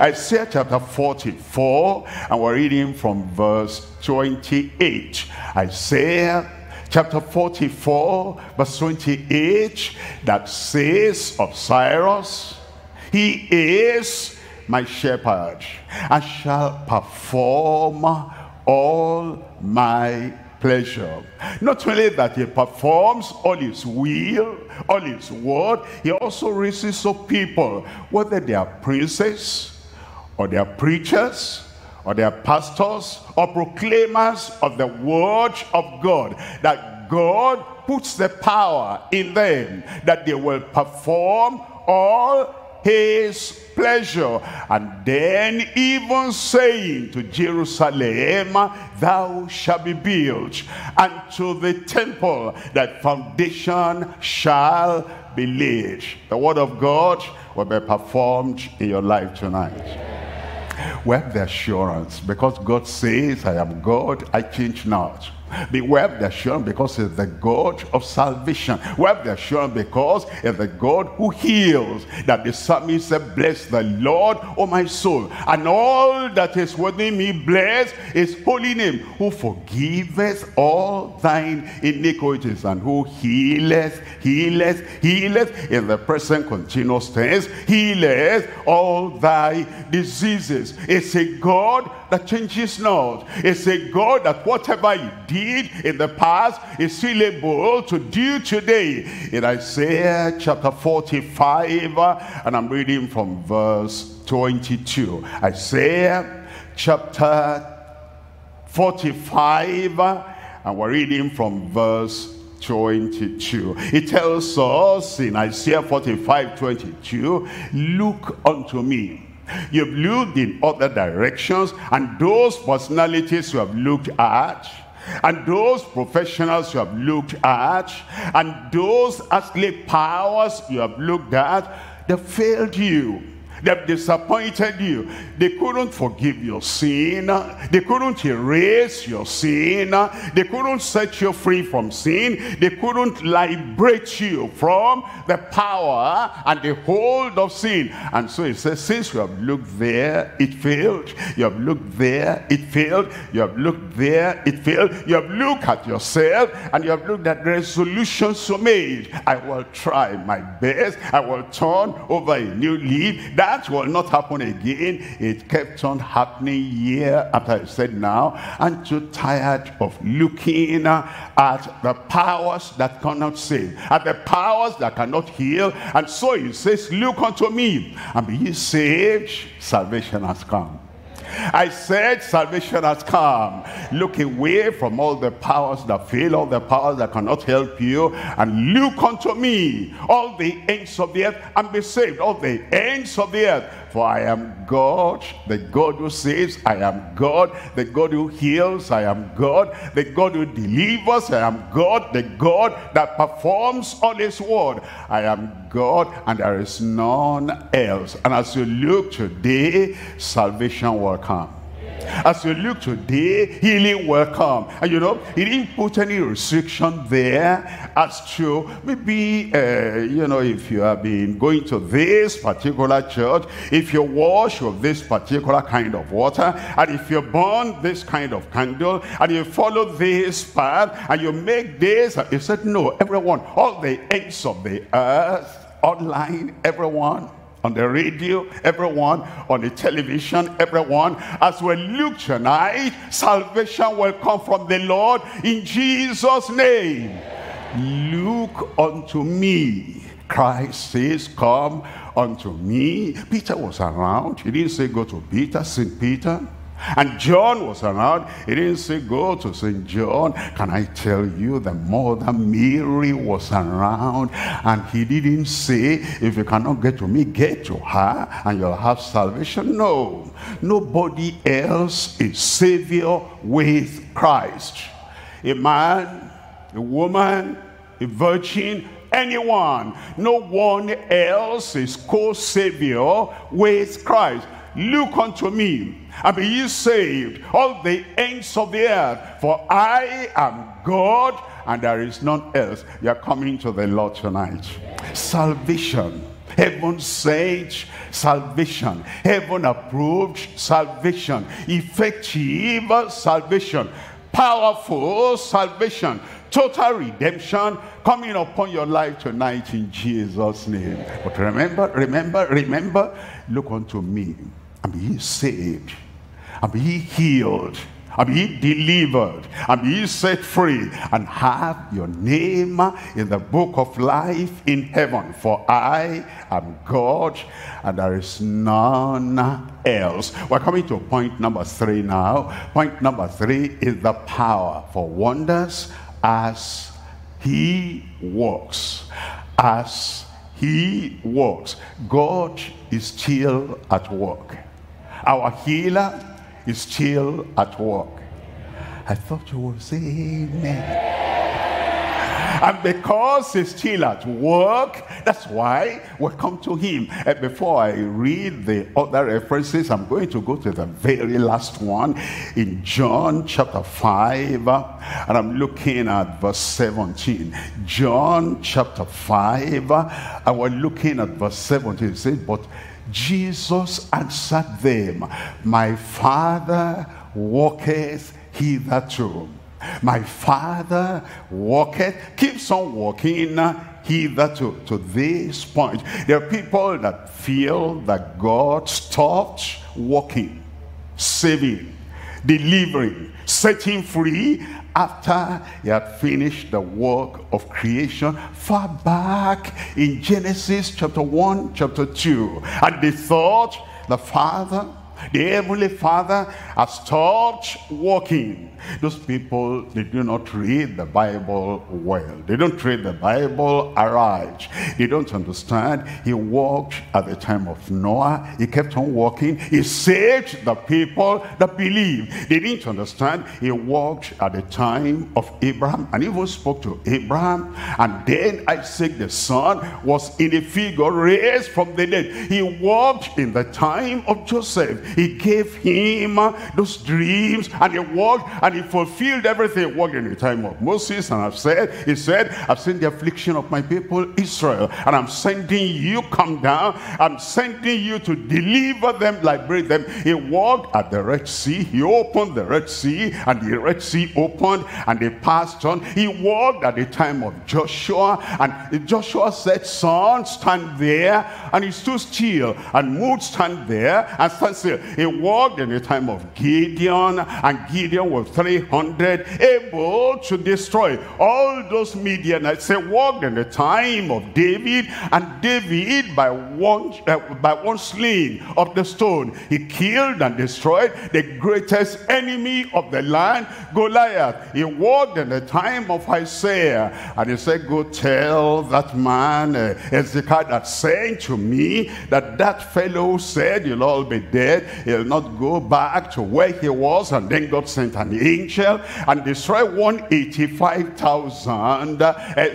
Isaiah chapter 44, and we're reading from verse 28. Isaiah chapter 44, verse 28, that says of Cyrus, he is my shepherd, and shall perform all my pleasure. Not only that he performs all his will, all his word, he also raises up people, whether they are princes or they are preachers or they are pastors or proclaimers of the word of God, that God puts the power in them that they will perform all his pleasure. And then even saying to Jerusalem, thou shalt be built, and to the temple that foundation shall be laid. The word of God will be performed in your life tonight. We have the assurance because God says, I am God, I change not. Beware of the assurance because it's the God of salvation. Beware of the assurance because it's the God who heals. That the psalmist said, bless the Lord, O my soul, and all that is within me, bless his holy name, who forgiveth all thine iniquities and who healeth in the present continuous tense, healeth all thy diseases. It's a God that changes not. It's a God that whatever you did in the past is still able to do today. In Isaiah chapter 45, and I'm reading from verse 22. Isaiah chapter 45, and we're reading from verse 22. It tells us in Isaiah 45:22, look unto me. You've looked in other directions, and those personalities you have looked at, and those professionals you have looked at, and those earthly powers you have looked at, they failed you. They've disappointed you. They couldn't forgive your sin. They couldn't erase your sin. They couldn't set you free from sin. They couldn't liberate you from the power and the hold of sin. And so it says, since you have looked there, it failed. You have looked there, it failed. You have looked there, it failed. You have looked at yourself, and you have looked at resolutions you made. I will try my best. I will turn over a new leaf. That will not happen again. It kept on happening year after. I said, now I'm too tired of looking at the powers that cannot save, at the powers that cannot heal. And so he says, look unto me and be ye saved. Salvation has come. I said salvation has come. Look away from all the powers that fail, all the powers that cannot help you, and look unto me, all the ends of the earth, and be saved, all the ends of the earth. For I am God, the God who saves. I am God, the God who heals. I am God, the God who delivers. I am God, the God that performs all his word. I am God, and there is none else. And as you look today, salvation will come. As you look today, healing will come. And you know, he didn't put any restriction there as to maybe, you know, if you have been going to this particular church, if you wash with this particular kind of water, and if you burn this kind of candle, and you follow this path, and you make this, and he said, no, everyone, all the ends of the earth, online, everyone, on the radio, everyone, on the television, everyone. As we look tonight, salvation will come from the Lord in Jesus' name. Amen. Look unto me. Christ says, come unto me. Peter was around. He didn't say go to Peter, St. Peter. And John was around. He didn't say go to St. John. Can I tell you, the mother Mary was around, and he didn't say, if you cannot get to me, get to her and you'll have salvation. No, nobody else is Savior with Christ. A man, a woman, a virgin, anyone, no one else is co-Savior with Christ. Look unto me and be ye saved, all the ends of the earth, for I am God and there is none else. You are coming to the Lord tonight. Salvation, heaven sent salvation, heaven approved salvation, effective salvation, powerful salvation, total redemption coming upon your life tonight in Jesus' name. But remember, look unto me and be ye saved, and be ye healed, and be delivered and be set free and have your name in the book of life in heaven. For I am God and there is none else. We're coming to point number 3 now. Point number 3 is the power for wonders as he works. As he works. God is still at work. Our healer is still at work. I thought you would say amen. And because he's still at work, that's why we come to him. And before I read the other references, I'm going to go to the very last one in John chapter 5, and I'm looking at verse 17. John chapter 5, and we're looking at verse 17. It says, but Jesus answered them, my Father walketh hitherto. My Father walketh, keeps on walking hitherto. To this point, there are people that feel that God stopped walking, saving, delivering, setting free after he had finished the work of creation far back in Genesis chapter 1, chapter 2. And they thought the Father, the Heavenly Father, has stopped working. Those people, they do not read the Bible well. They don't read the Bible aright. They don't understand. He walked at the time of Noah. He kept on walking. He saved the people that believed. They didn't understand. He walked at the time of Abraham and even spoke to Abraham. And then Isaac the son was in a figure raised from the dead. He walked in the time of Joseph. He gave him those dreams, and he walked, and he fulfilled everything. He walked in the time of Moses, and he said, I've seen the affliction of my people Israel, and I'm sending you, come down, I'm sending you to deliver them, liberate them. He walked at the Red Sea. He opened the Red Sea, and the Red Sea opened, and they passed on. He walked at the time of Joshua, and Joshua said, son, stand there, and he stood still, and moved, stand there, and stand still. He walked in the time of Gideon, and Gideon was 300 able to destroy all those Midianites. He walked in the time of David, and David by one sling of the stone, he killed and destroyed the greatest enemy of the land, Goliath. He walked in the time of Isaiah, and he said, go tell that man Ezekiah that saying to me that fellow said you'll all be dead, he'll not go back to where he was. And then God sent an angel and destroyed 185,000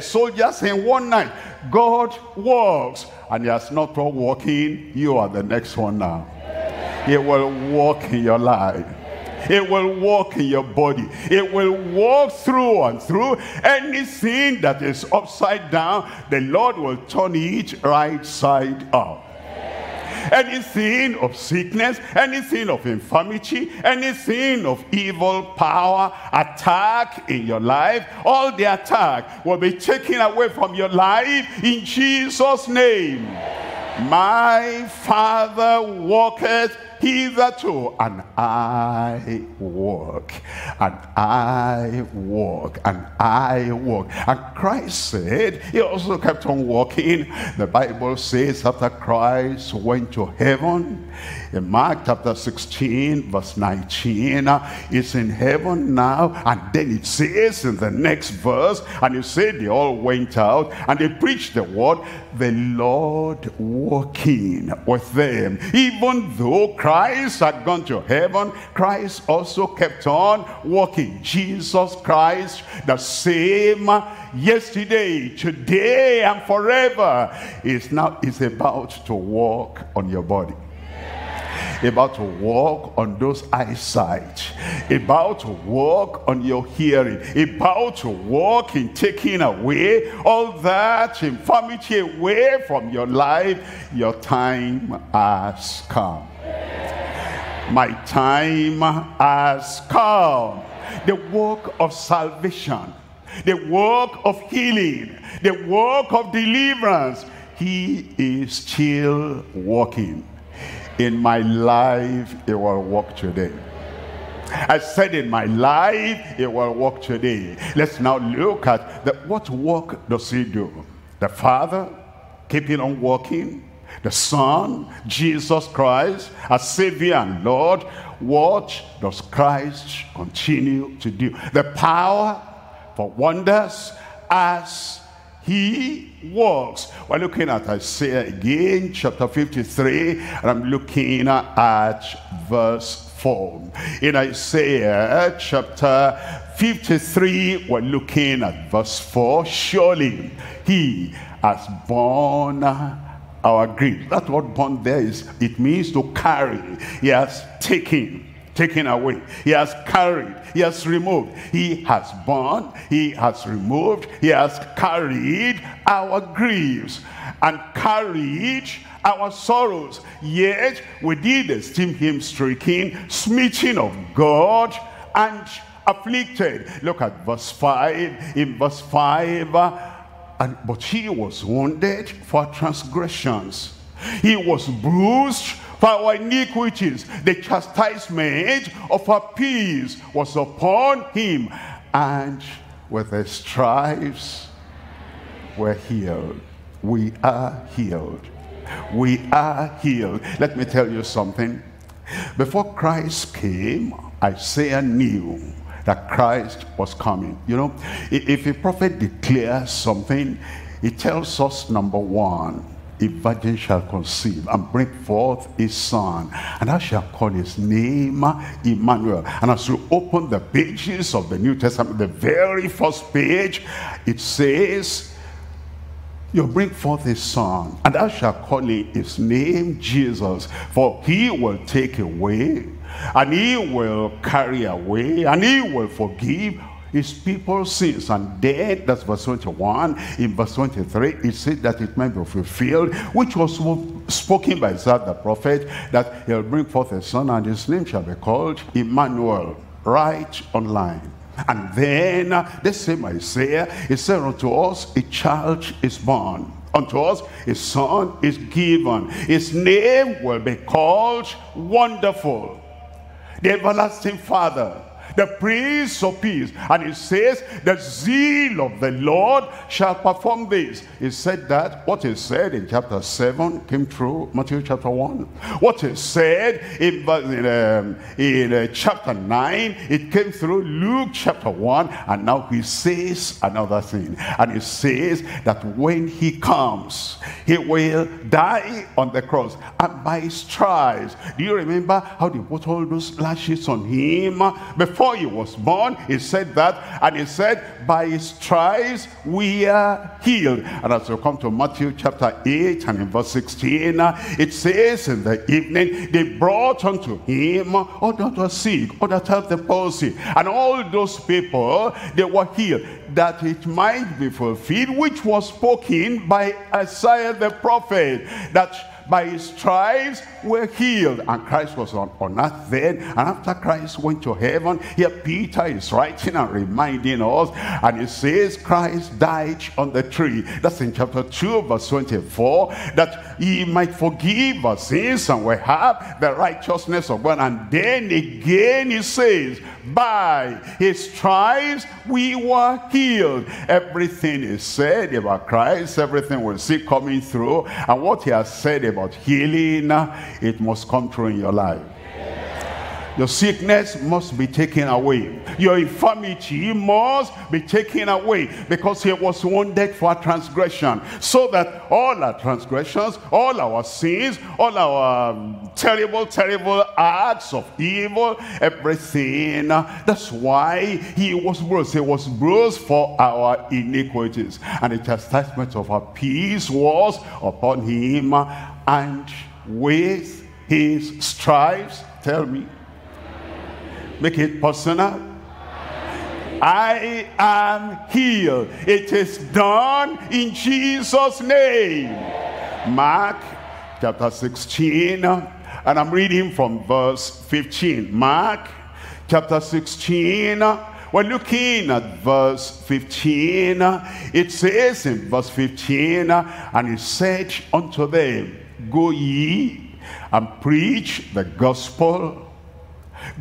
soldiers in one night. God walks, and he has not stopped walking. You are the next one now. He will walk in your life. It will walk in your body. It will walk through and through. Anything that is upside down, the Lord will turn it right side up. Anything of sickness, anything of infirmity, anything of evil power, attack in your life, all the attack will be taken away from your life in Jesus' name. My Father walketh hitherto, and I walk, and I walk, and I walk. And Christ said, he also kept on walking. The Bible says after Christ went to heaven, in Mark chapter 16 verse 19, it's in heaven now. And then it says in the next verse, and he said they all went out and they preached the word, the Lord walking with them. Even though Christ had gone to heaven, Christ also kept on walking. Jesus Christ, the same yesterday, today, and forever, is about to walk on your body, about to walk on those eyesight, about to walk on your hearing, about to walk in taking away all that infirmity away from your life. Your time has come. My time has come. The work of salvation, the work of healing, the work of deliverance. He is still walking. In my life, it will walk today. I said in my life, it will work today. Let's now look at what work does he do? The Father keeping on working. The Son, Jesus Christ, as Savior and Lord. What does Christ continue to do? The power for wonders as he works. We're looking at Isaiah again, chapter 53, and I'm looking at verse 4. In Isaiah chapter 53, we're looking at verse 4. Surely he has borne our grief. That word born there is, it means to carry. He has taken away. He has carried. He has removed. He has borne. He has removed. He has carried our griefs and carried our sorrows. Yet we did esteem him stricken, smitten of God, and afflicted. Look at verse 5. In verse 5, but he was wounded for transgressions. He was bruised for our iniquities. The chastisement of our peace was upon him, and with his stripes we're healed. We are healed. We are healed. Let me tell you something. Before Christ came, Isaiah knew that Christ was coming. You know, if a prophet declares something, he tells us, number one, a virgin shall conceive and bring forth a son, and I shall call his name Emmanuel. And as you open the pages of the New Testament, the very first page, it says, you'll bring forth his son, and I shall call his name Jesus, for he will take away, and he will carry away, and he will forgive his people's sins. And then, that's verse 21. In verse 23, it said that it might be fulfilled, which was spoken by Isaiah the prophet, that he'll bring forth a son, and his name shall be called Emmanuel. Right online. And then, this same Isaiah, it said, unto us a child is born. Unto us a son is given. His name will be called Wonderful, the Everlasting Father, the Prince of Peace. And it says, the zeal of the Lord shall perform this. It said that what is said in chapter 7 came true, Matthew chapter 1. What is said in chapter 9, it came through Luke chapter 1. And now he says another thing. And it says that when he comes, he will die on the cross, and by his stripes. Do you remember how they put all those lashes on him before he was born? He said that, and he said, by his stripes we are healed. And as you come to Matthew chapter 8 and in verse 16, it says, in the evening they brought unto him all that were sick, all that had the palsy, and all those people, they were healed, that it might be fulfilled which was spoken by Isaiah the prophet, that by his stripes we're healed. And Christ was on earth then. And after Christ went to heaven, here Peter is writing and reminding us. And it says, Christ died on the tree. That's in chapter 2, verse 24. That he might forgive our sins, and we have the righteousness of God. And then again he says, by his stripes we were healed. Everything is said about Christ. Everything we'll see coming through. And what he has said about healing, it must come true in your life. Your sickness must be taken away. Your infirmity must be taken away, because he was wounded for our transgression, so that all our transgressions, all our sins, all our terrible acts of evil, everything. That's why he was bruised. He was bruised for our iniquities, and the chastisement of our peace was upon him, and with his stripes, tell me, make it personal, I am healed. It is done in Jesus' name. Mark chapter 16, and I'm reading from verse 15. Mark chapter 16, we're looking at verse 15. It says in verse 15, and he said unto them, go ye and preach the gospel.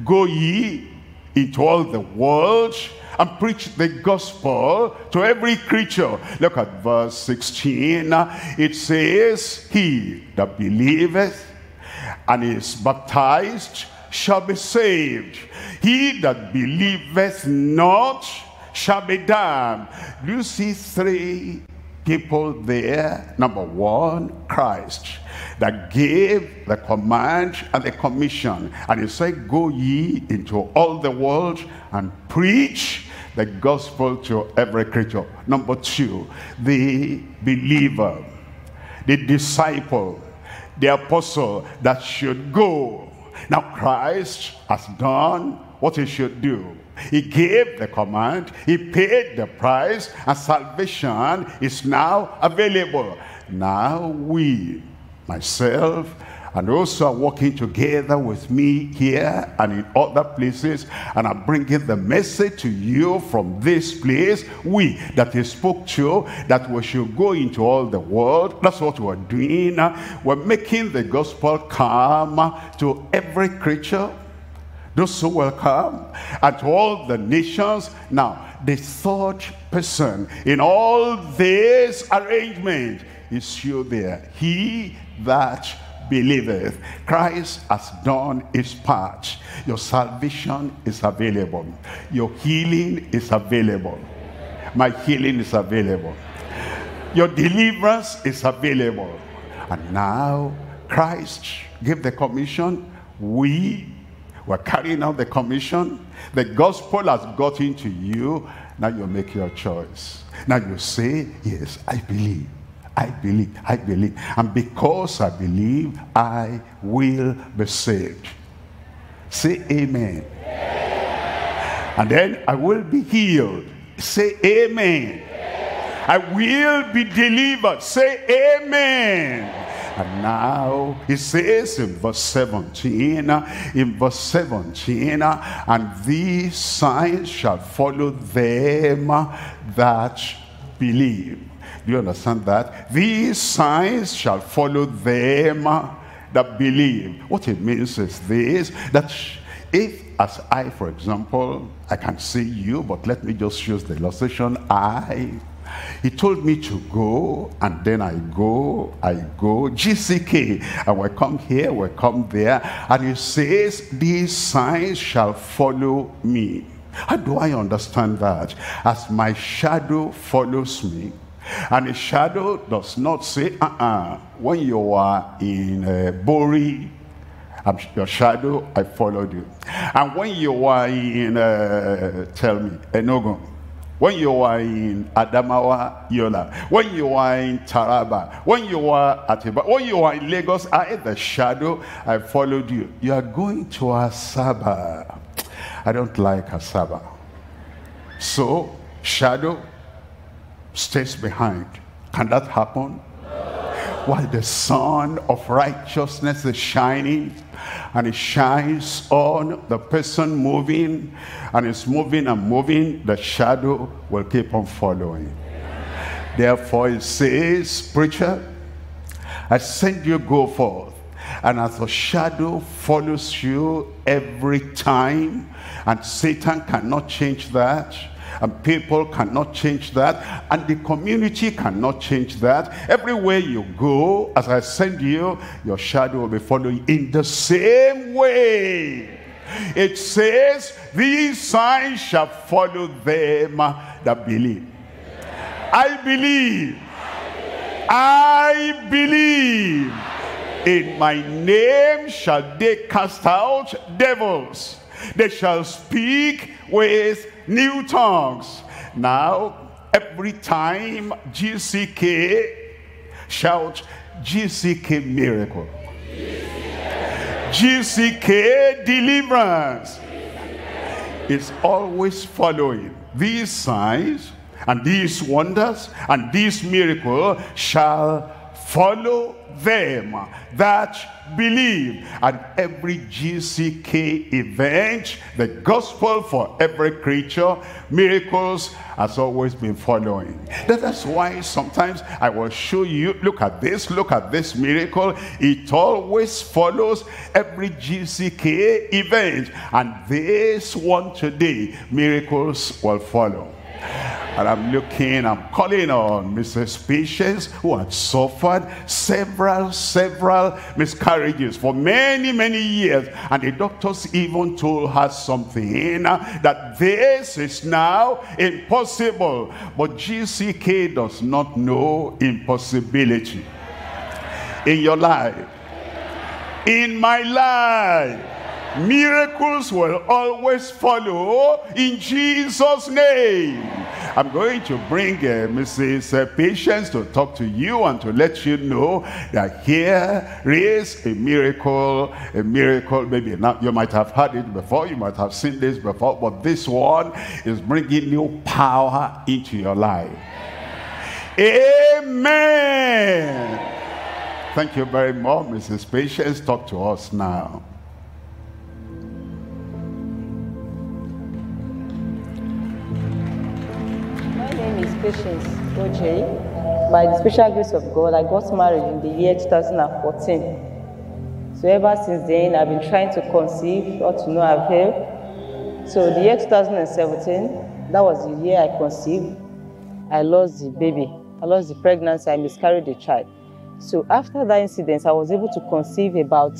Go ye into all the world and preach the gospel to every creature. Look at verse 16. It says, he that believeth and is baptized shall be saved. He that believeth not shall be damned. Do you see three people there? Number one, Christ, that gave the command and the commission. And he said, go ye into all the world and preach the gospel to every creature. Number two, the believer, the disciple, the apostle that should go. Now Christ has done what he should do. He gave the command, he paid the price, and salvation is now available. Now we, myself, and those who are working together with me here and in other places, and I'm bringing the message to you from this place, we that he spoke to, that we should go into all the world. That's what we're doing. We're making the gospel come to every creature. Those who will come, and to all the nations. Now, the third person in all this arrangement is you there. He that believeth. Christ has done his part. Your salvation is available. Your healing is available. My healing is available. Your deliverance is available. And now, Christ gave the commission. We're carrying out the commission. The gospel has got into you. Now you make your choice. Now you say, yes, I believe. I believe. I believe. And because I believe, I will be saved. Say amen. Amen. And then I will be healed. Say amen. Amen. I will be delivered. Say amen. Amen. And now it says in verse 17, and these signs shall follow them that believe. Do you understand that? These signs shall follow them that believe. What it means is this, that if, as I, for example, I can see you, but let me just use the illustration, he told me to go, and then I go, GCK, and we come here, we come there, and he says, these signs shall follow me. How do I understand that? As my shadow follows me, and the shadow does not say, when you are in Bori, your shadow, I followed you. And when you are in, tell me, Enogon, when you are in Adamawa, Yola, when you are in Taraba, when you are at Atiba, when you are in Lagos, I, the shadow, I followed you. You are going to Asaba. I don't like Asaba. So, shadow stays behind. Can that happen? While the sun of righteousness is shining, and it shines on the person moving, and it's moving and moving, the shadow will keep on following. Amen. Therefore it says, preacher, I send you go forth, and as a shadow follows you every time, and Satan cannot change that, and people cannot change that, and the community cannot change that. Everywhere you go, as I send you, your shadow will be following in the same way. It says, these signs shall follow them that believe. I believe. I believe. In my name shall they cast out devils. They shall speak with new tongues. Now, every time GCK, shout GCK miracle, GCK deliverance. It's always following. These signs and these wonders and these miracles shall follow them that believe. And every GCK event, the gospel for every creature, miracles has always been following. That's why sometimes I will show you, look at this miracle. It always follows every GCK event. And this one today, miracles will follow. And I'm calling on Mrs. Patience, who had suffered several miscarriages for many years. And the doctors even told her something that this is now impossible. But GCK does not know impossibility. In your life, in my life, miracles will always follow in Jesus' name. I'm going to bring Mrs. Patience to talk to you and to let you know that here is a miracle maybe. Now, you might have heard it before, you might have seen this before, but this one is bringing new power into your life. Amen. Thank you very much, Mrs. Patience. Talk to us now. Patience Oje. By the special grace of God, I got married in the year 2014. So ever since then, I've been trying to conceive or to know I've helped. So the year 2017, that was the year I conceived. I lost the baby. I lost the pregnancy. I miscarried the child. So after that incident, I was able to conceive about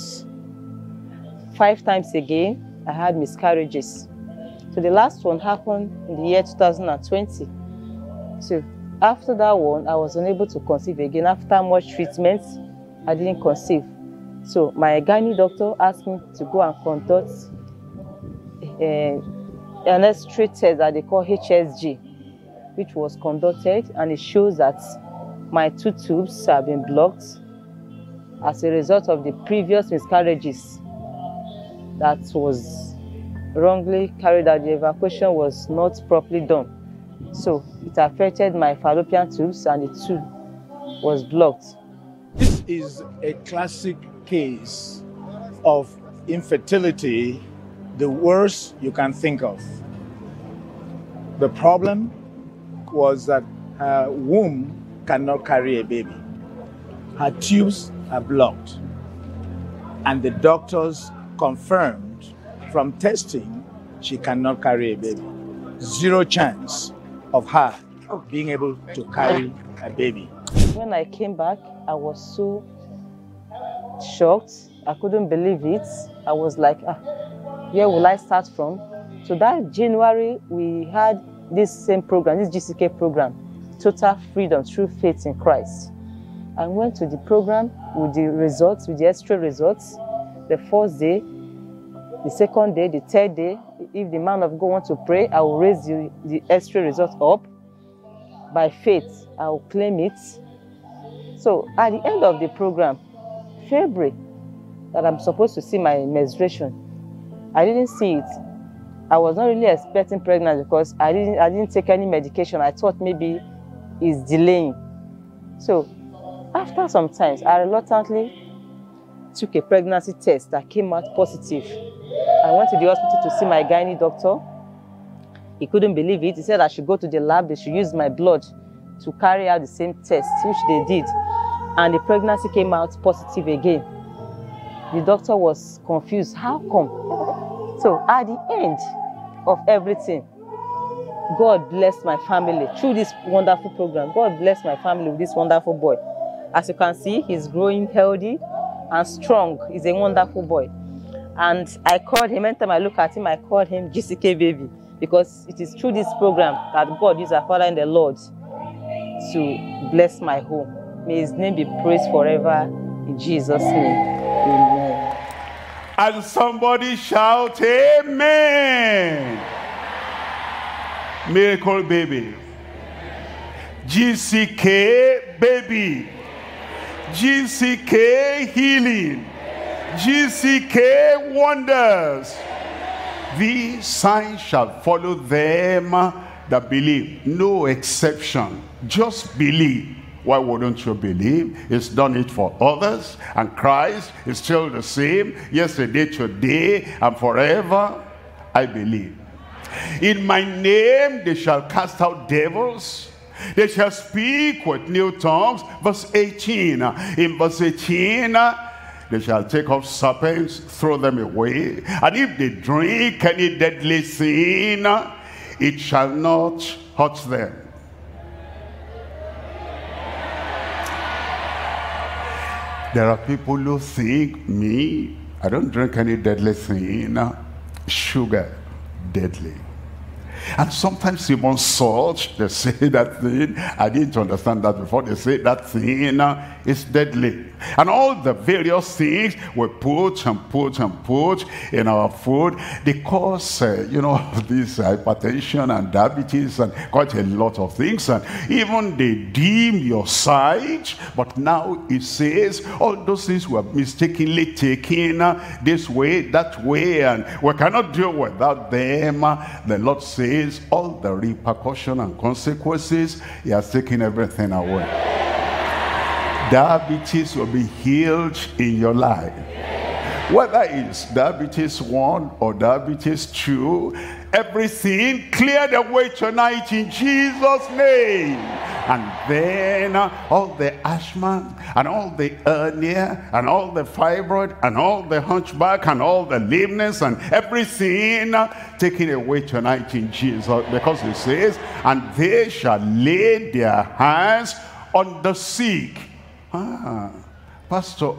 5 times again. I had miscarriages. So the last one happened in the year 2020. So after that one, I was unable to conceive again. After much treatment, I didn't conceive. So my gynae doctor asked me to go and conduct an X-ray test that they call HSG, which was conducted, and it shows that my 2 tubes have been blocked as a result of the previous miscarriages that was wrongly carried out. The evacuation was not properly done. So it affected my fallopian tubes and the tube was blocked. This is a classic case of infertility, the worst you can think of. The problem was that her womb cannot carry a baby. Her tubes are blocked. And the doctors confirmed from testing she cannot carry a baby. 0 chance of her being able to carry a baby. When I came back, I was so shocked. I couldn't believe it. I was like, where will I start from? So that January, we had this same program, this GCK program, Total Freedom Through Faith in Christ. I went to the program with the results, with the extra results, the first day, the second day, the third day. If the man of God wants to pray, I will raise the X-ray result up. By faith, I will claim it. So at the end of the program, February, that I'm supposed to see my menstruation, I didn't see it. I was not really expecting pregnancy because I didn't take any medication. I thought maybe it's delaying. So after some time, I reluctantly took a pregnancy test that came out positive. I went to the hospital to see my gynae doctor. He couldn't believe it. He said I should go to the lab, they should use my blood to carry out the same test, which they did. And the pregnancy came out positive again. The doctor was confused. How come? So at the end of everything, God blessed my family through this wonderful program. God blessed my family with this wonderful boy. As you can see, he's growing healthy and strong. He's a wonderful boy. And I called him, anytime I look at him, I called him GCK baby, because it is through this program that God is our Father in the Lord to bless my home. May his name be praised forever in Jesus' name. Amen. And somebody shout, amen. Miracle baby. GCK baby. GCK healing. GCK wonders. These signs shall follow them that believe. No exception. Just believe. Why wouldn't you believe? He's done it for others, and Christ is still the same yesterday, today, and forever. I believe. In my name they shall cast out devils. They shall speak with new tongues. Verse 18. In verse 18, they shall take up serpents, throw them away. And if they drink any deadly sin, it shall not hurt them. There are people who think, me, I don't drink any deadly thing. Sugar, deadly. And sometimes even salt, they say that thing, I didn't understand that before, they say that thing is deadly. And all the various things we put and put and put in our food, they cause, this hypertension and diabetes and quite a lot of things. And even they dim your sight, but now it says all those things were mistakenly taken this way, that way, and we cannot deal without them. The Lord says all the repercussion and consequences, He has taken everything away. Diabetes will be healed in your life. Whether it's diabetes 1 or diabetes 2, everything cleared away tonight in Jesus' name. And then all the asthma and all the hernia and all the fibroid and all the hunchback and all the lameness and everything taken away tonight in Jesus. Because it says, and they shall lay their hands on the sick. Pastor,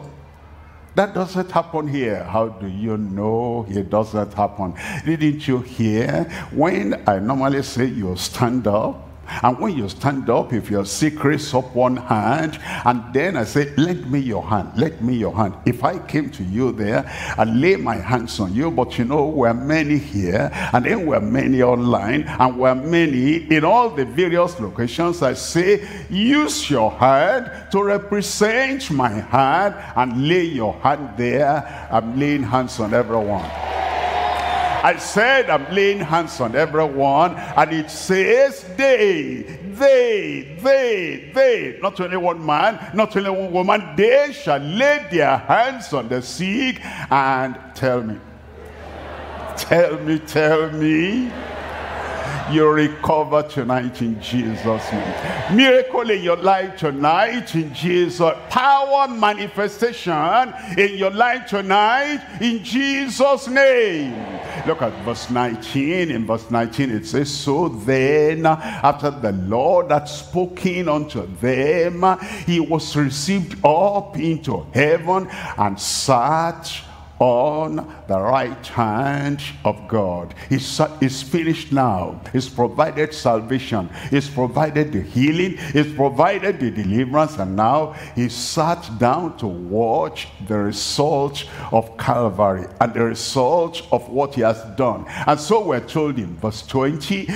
that doesn't happen here. How do you know it doesn't happen? Didn't you hear when I normally say you stand up? And when you stand up, if you're sick, raise up one hand. And then I say, lend me your hand, let me your hand. If I came to you there and lay my hands on you, but you know, we're many here, and then we're many online, and we're many in all the various locations. I say, use your hand to represent my hand and lay your hand there. I'm laying hands on everyone. I said I'm laying hands on everyone, and it says they, not only one man, not only one woman, they shall lay their hands on the sick and tell me. You recover tonight in Jesus' name. Miracle in your life tonight in Jesus. Power manifestation in your life tonight in Jesus' name. Look at verse 19. In verse 19 it says, so then after the Lord had spoken unto them, he was received up into heaven and sat on the right hand of God. It's finished now. It's provided salvation. It's provided the healing. It's provided the deliverance. And now he sat down to watch the result of Calvary and the result of what he has done. And so we're told in verse 20,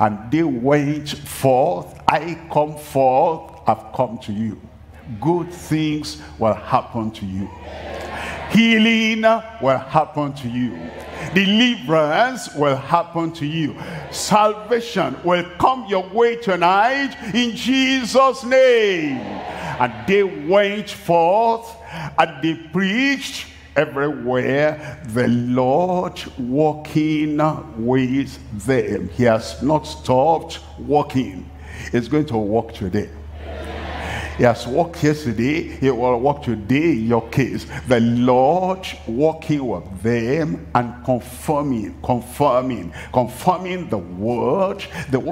and they went forth. I come forth. I've come to you. Good things will happen to you. Healing will happen to you. Deliverance will happen to you. Salvation will come your way tonight in Jesus' name. And they went forth and they preached everywhere, the Lord walking with them. He has not stopped walking. He's going to walk today. He has walked yesterday, he will walk today in your case. The Lord walking with them and confirming the word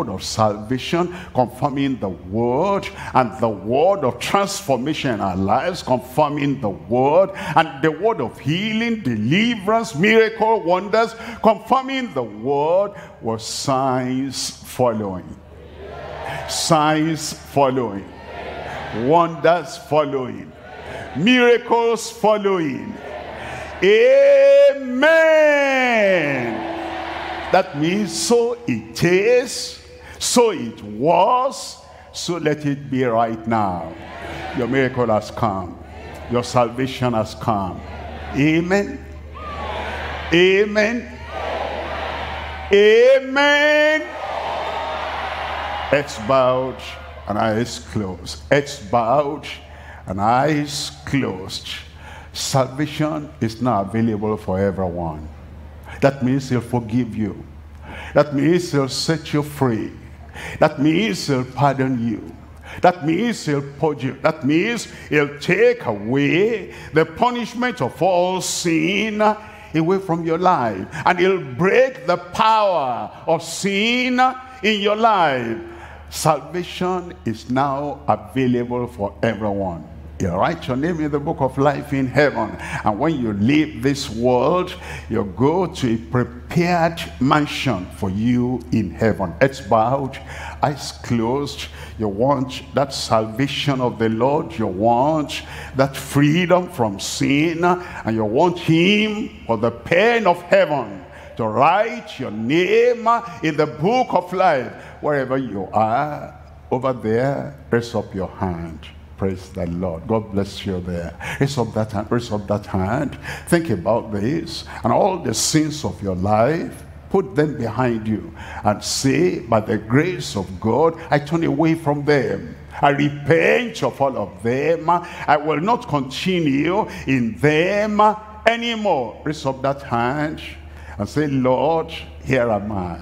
of salvation, confirming the word and the word of transformation in our lives, confirming the word and the word of healing, deliverance, miracle, wonders, confirming the word with signs following. Signs following. Wonders following. Miracles following. Amen. That means so it is, so it was, so let it be right now. Your miracle has come. Your salvation has come. Amen. Amen. Amen. Heads bowed and eyes closed. Heads bowed and eyes closed. Salvation is now available for everyone. That means he'll forgive you. That means he'll set you free. That means he'll pardon you. That means he'll purge you. That means he'll take away the punishment of all sin away from your life. And he'll break the power of sin in your life. Salvation is now available for everyone. He'll write your name in the book of life in heaven. And when you leave this world, you'll go to a prepared mansion for you in heaven. Heads bowed, eyes closed. You want that salvation of the Lord. You want that freedom from sin. And you want him for the pain of heaven to write your name in the book of life. Wherever you are, over there, raise up your hand. Praise the Lord. God bless you there. Raise up that hand. Raise up that hand. Think about this. And all the sins of your life, put them behind you. And say, by the grace of God, I turn away from them. I repent of all of them. I will not continue in them anymore. Raise up that hand and say, Lord, here am I.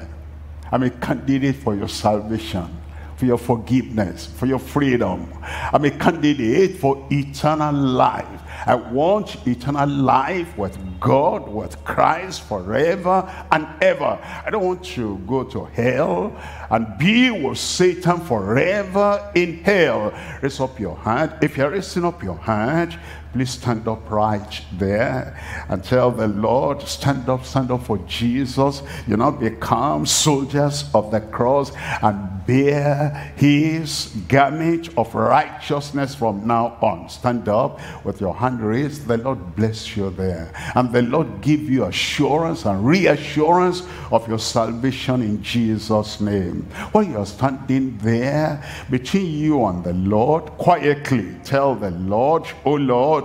I'm a candidate for your salvation, for your forgiveness, for your freedom. I'm a candidate for eternal life. I want eternal life with God, with Christ, forever and ever. I don't want to go to hell and be with Satan forever in hell. Raise up your hand. If you're raising up your hand, please stand up right there and tell the Lord, stand up for Jesus. You now become soldiers of the cross and bear his garment of righteousness from now on. Stand up with your hand raised. The Lord bless you there. And the Lord give you assurance and reassurance of your salvation in Jesus' name. While you are standing there, between you and the Lord, quietly tell the Lord, oh Lord,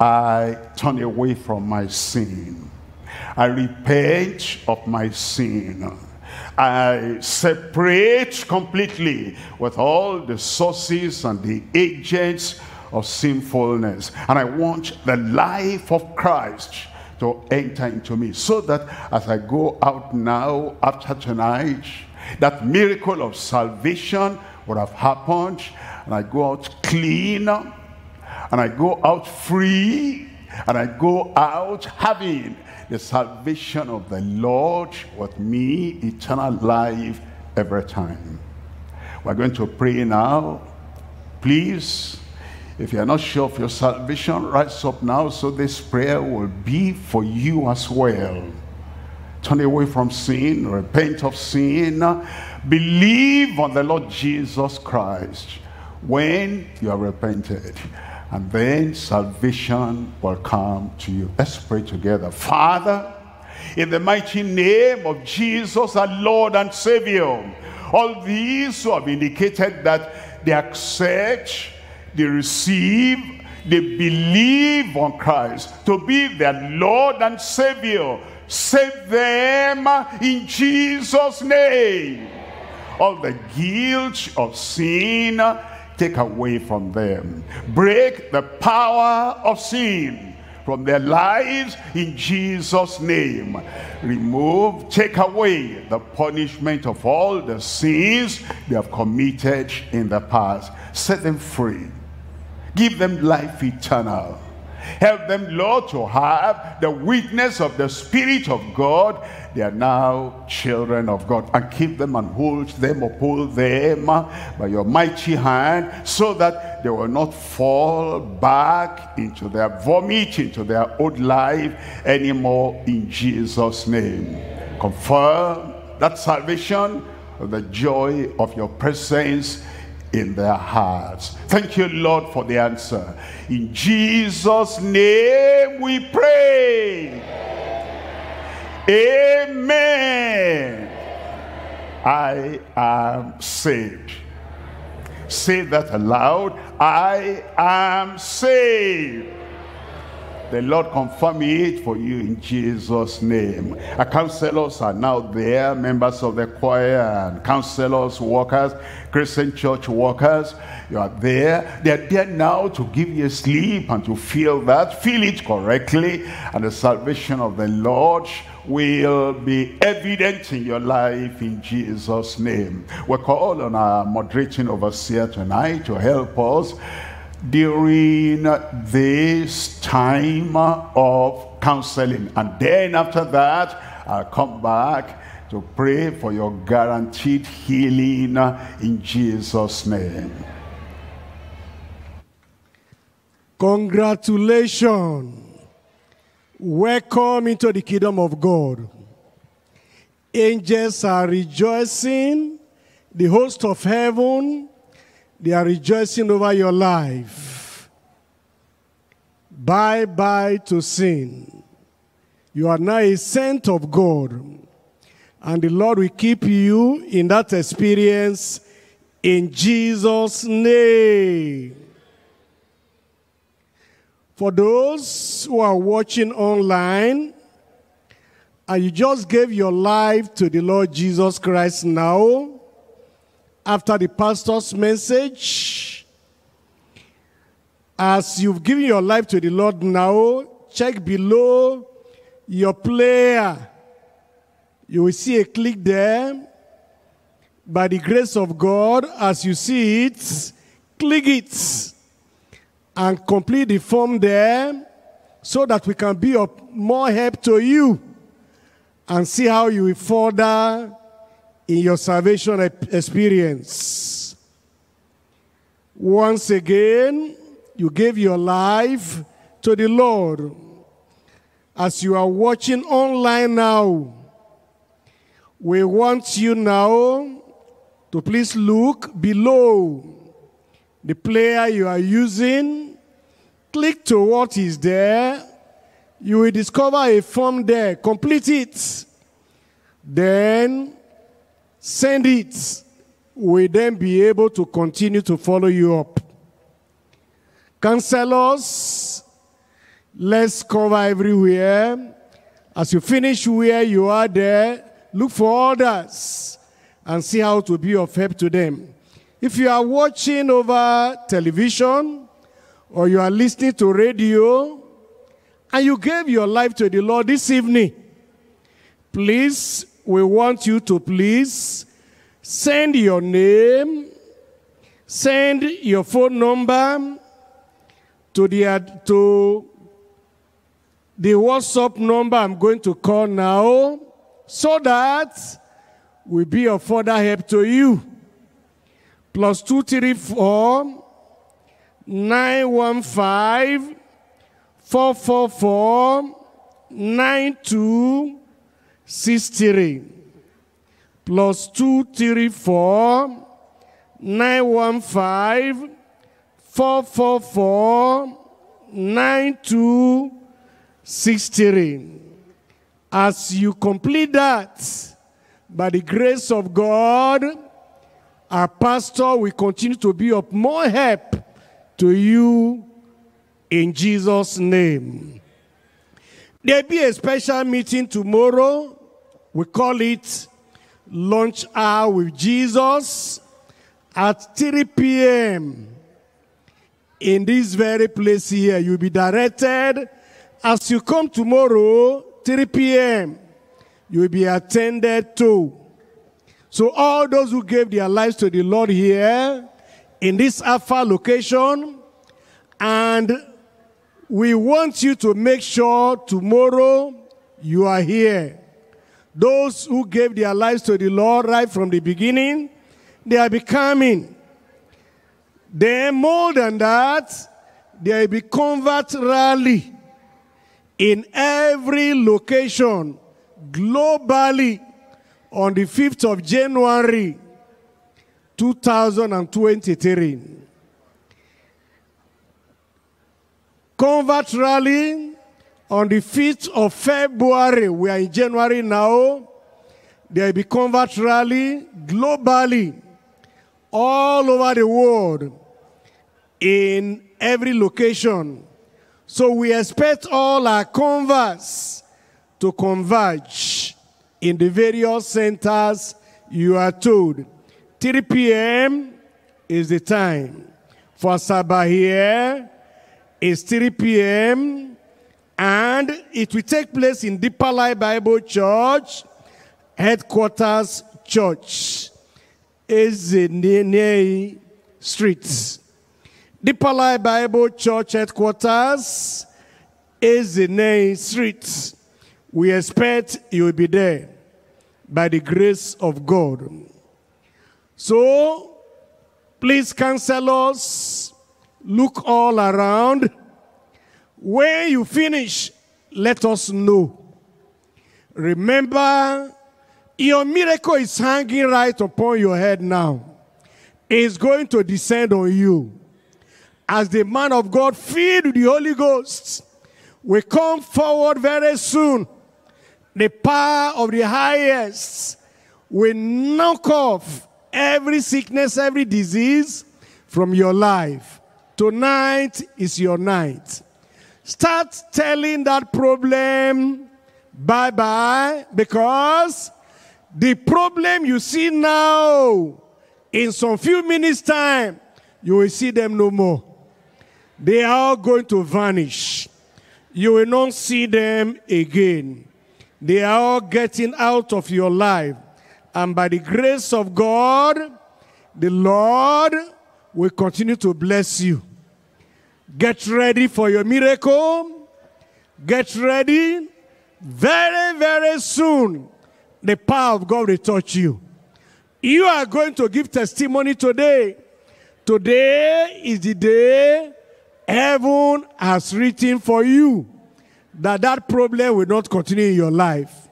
I turn away from my sin. I repent of my sin. I separate completely with all the sources and the agents of sinfulness. And I want the life of Christ to enter into me, so that as I go out now, after tonight, that miracle of salvation would have happened, and I go out clean, and I go out free, and I go out having the salvation of the Lord with me, eternal life every time. We're going to pray now. Please, if you're not sure of your salvation, rise up now, so this prayer will be for you as well. Turn away from sin, repent of sin, believe on the Lord Jesus Christ when you are repented. And then salvation will come to you. Let's pray together. Father, in the mighty name of Jesus, our Lord and Savior, all these who have indicated that they accept, they receive, they believe on Christ to be their Lord and Savior, save them in Jesus' name. All the guilt of sin, take away from them. Break the power of sin from their lives in Jesus' name. Remove, take away the punishment of all the sins they have committed in the past. Set them free. Give them life eternal. Help them, Lord, to have the witness of the Spirit of God. They are now children of God. And keep them and hold them, uphold them by your mighty hand, so that they will not fall back into their vomit, into their old life anymore, in Jesus' name. Confirm that salvation with the joy of your presence in their hearts. Thank you, Lord, for the answer. In Jesus' name we pray. Amen. I am saved. Say that aloud. I am saved. The Lord confirm it for you in Jesus' name. Our counselors are now there, members of the choir and counselors, workers, Christian church workers. You are there. They are there now to give you sleep and to feel that. Feel it correctly, and the salvation of the Lord will be evident in your life in Jesus' name. We call on our moderating overseer tonight to help us during this time of counseling, and then after that I'll come back to pray for your guaranteed healing in Jesus' name. Congratulations, welcome into the kingdom of God. Angels are rejoicing, the host of heaven, they are rejoicing over your life. Bye-bye to sin. You are now a saint of God, and the Lord will keep you in that experience in Jesus' name. For those who are watching online, and you just gave your life to the Lord Jesus Christ now, after the pastor's message, as you've given your life to the Lord now, check below your player. You will see a click there. By the grace of God, as you see it, click it and complete the form there so that we can be of more help to you and see how you will further in your salvation experience. Once again, you gave your life to the Lord. As you are watching online now, we want you now to please look below the player you are using. Click to what is there. You will discover a form there. Complete it. Then send it. We'll then be able to continue to follow you up. Counselors, let's cover everywhere. As you finish where you are there, look for others and see how to be of help to them. If you are watching over television or you are listening to radio and you gave your life to the Lord this evening, please, we want you to please send your name, send your phone number to the WhatsApp number I'm going to call now, so that we'll be of further help to you. +234 915 444 9263 +234 915 444 9263. As you complete that, by the grace of God, our pastor will continue to be of more help to you in Jesus' name. There'll be a special meeting tomorrow. We call it Lunch Hour with Jesus at 3 p.m. in this very place here. You'll be directed as you come tomorrow, 3 p.m. You'll be attended to. So all those who gave their lives to the Lord here in this Alpha location, and we want you to make sure tomorrow you are here. Those who gave their lives to the Lord right from the beginning, they are becoming. Then more than that, there will be convert rally in every location globally on the 5th of January, 2023. Convert rally on the 5th of February, we are in January now, there will be convert rally globally, all over the world, in every location. So we expect all our converts to converge in the various centers you are told. 3 p.m. is the time. For Sabah here is 3 p.m. and it will take place in Deeperlife Bible Church, Headquarters Church, Ezenene Street. Deeperlife Bible Church Headquarters, Ezenene Street. We expect you will be there by the grace of God. So, please counsel us. Look all around. When you finish, let us know. Remember, your miracle is hanging right upon your head now. It's going to descend on you. As the man of God filled with the Holy Ghost will come forward very soon, the power of the highest will knock off every sickness, every disease from your life. Tonight is your night. Start telling that problem bye-bye, because the problem you see now, in some few minutes' time, you will see them no more. They are going to vanish. You will not see them again. They are all getting out of your life. And by the grace of God, the Lord will continue to bless you. Get ready for your miracle. Get ready. Very, very soon, the power of God will touch you. You are going to give testimony today. Today is the day heaven has written for you that problem will not continue in your life.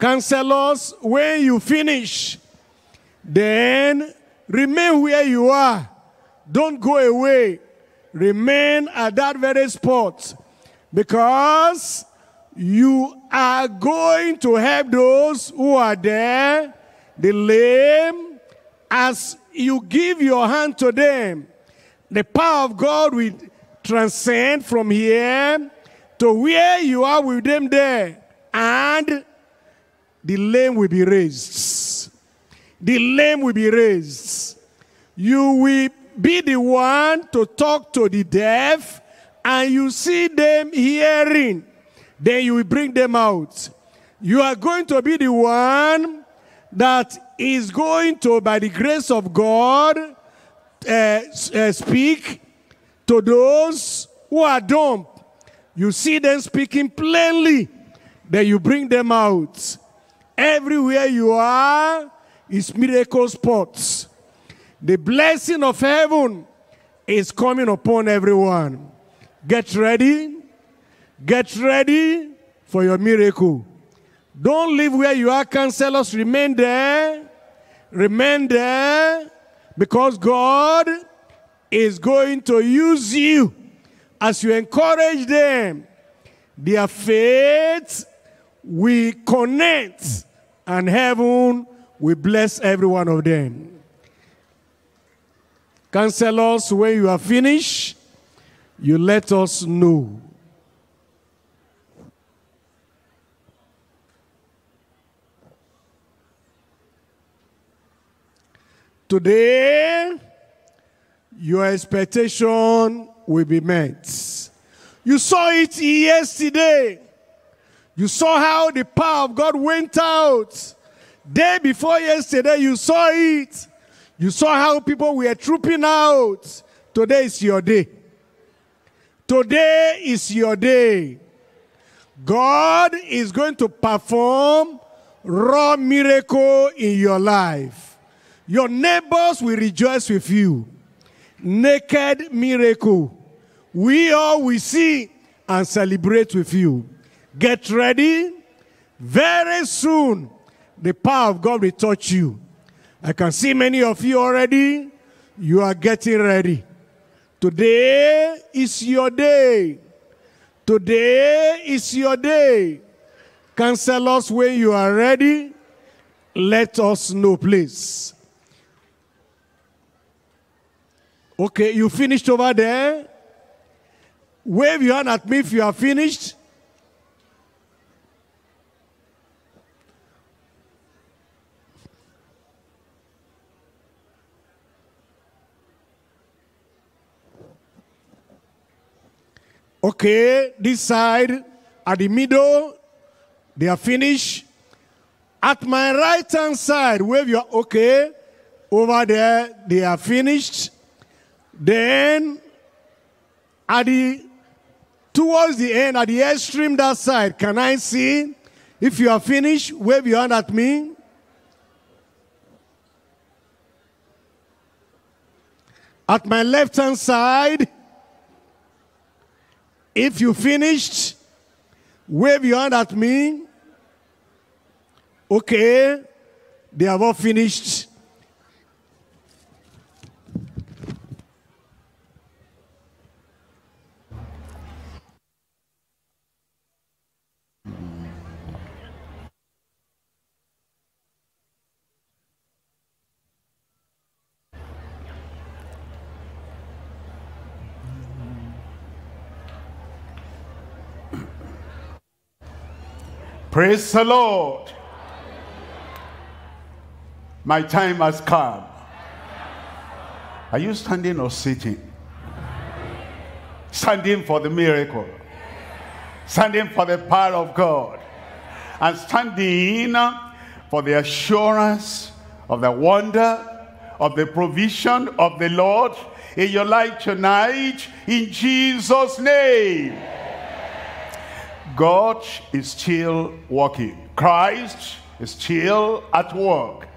Cancel us when you finish. Then remain where you are. Don't go away. Remain at that very spot, because you are going to help those who are there, the lame. As you give your hand to them, the power of God will transcend from here to where you are with them there, and the lame will be raised. The lame will be raised. You will be the one to talk to the deaf, and you see them hearing. Then you will bring them out. You are going to be the one that is going to, by the grace of God, speak to those who are dumb. You see them speaking plainly. Then you bring them out. Everywhere you are is miracle spots. The blessing of heaven is coming upon everyone. Get ready. Get ready for your miracle. Don't leave where you are, counselors. Remain there. Remain there, because God is going to use you as you encourage them. Their faith will connect, and heaven will bless every one of them. Counselors, when you are finished, you let us know. Today, your expectation will be met. You saw it yesterday. You saw how the power of God went out. Day before yesterday, you saw it. You saw how people were trooping out. Today is your day. Today is your day. God is going to perform raw miracle in your life. Your neighbors will rejoice with you. Naked miracle. We all will see and celebrate with you. Get ready. Very soon, the power of God will touch you. I can see many of you already. You are getting ready. Today is your day. Today is your day. Cancel us when you are ready. Let us know, please. Okay, you finished over there? Wave your hand at me if you are finished. Okay, this side, at the middle, they are finished. At my right-hand side, wave your, okay, over there, they are finished. Then, at the, towards the end, at the extreme that side, can I see? If you are finished, wave your hand at me. At my left-hand side, if you finished, wave your hand at me. Okay, they have all finished. Praise the Lord. My time has come. Are you standing or sitting? Standing for the miracle. Standing for the power of God. And standing for the assurance of the wonder of the provision of the Lord in your life tonight, in Jesus' name. God is still working. Christ is still at work.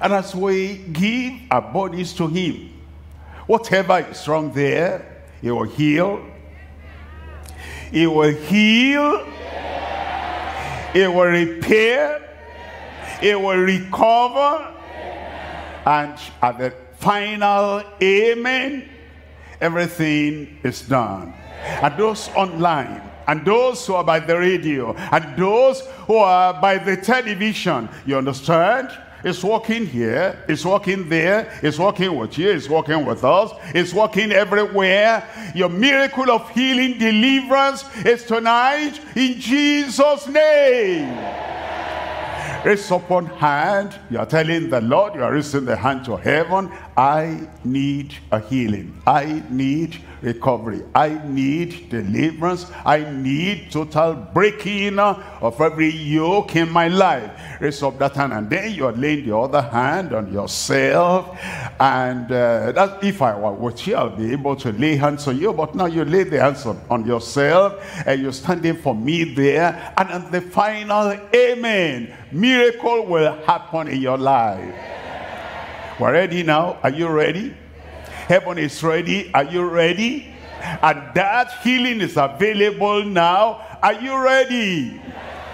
And as we give our bodies to him, whatever is wrong there, he will heal. He will heal. He will repair. He will recover. And at the final amen, everything is done. And those online, and those who are by the radio, and those who are by the television, you understand? It's working here, it's working there, it's working with you, it's working with us, it's working everywhere. Your miracle of healing, deliverance is tonight in Jesus' name. Raise up one hand, you are telling the Lord, you are raising the hand to heaven, I need a healing, I need recovery, I need deliverance, I need total breaking of every yoke in my life. Raise up that hand, and then you are laying the other hand on yourself, and that if I were with you, I'll be able to lay hands on you, but now you lay the hands on yourself, and you're standing for me there, and at the final amen, miracle will happen in your life. We're ready now. Are you ready? Heaven is ready. Are you ready? And that healing is available now. Are you ready?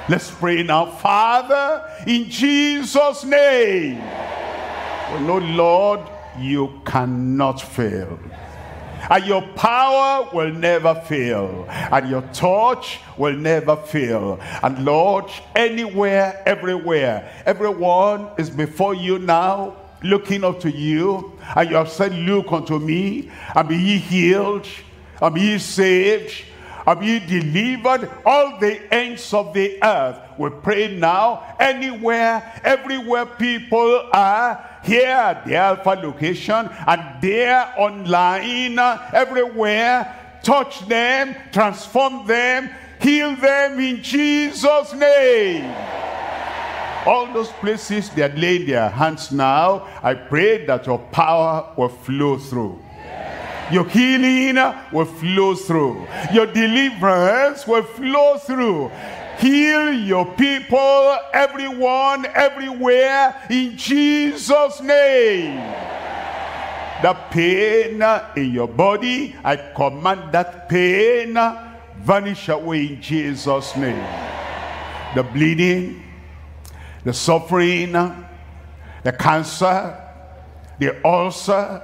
Let's pray now. Father, in Jesus' name. Oh, no, Lord, you cannot fail. And your power will never fail. And your touch will never fail. And Lord, anywhere, everywhere, everyone is before you now, looking up to you, and you have said, look unto me, and be ye healed, and be ye saved, and be ye delivered, all the ends of the earth. We pray now, anywhere, everywhere people are, here at the Alpha location, and there online, everywhere, touch them, transform them, heal them in Jesus' name. All those places they are laying their hands now, I pray that your power will flow through. Your healing will flow through. Your deliverance will flow through. Heal your people, everyone, everywhere, in Jesus' name. The pain in your body, I command that pain vanish away in Jesus' name. The bleeding, the suffering, the cancer, the ulcer,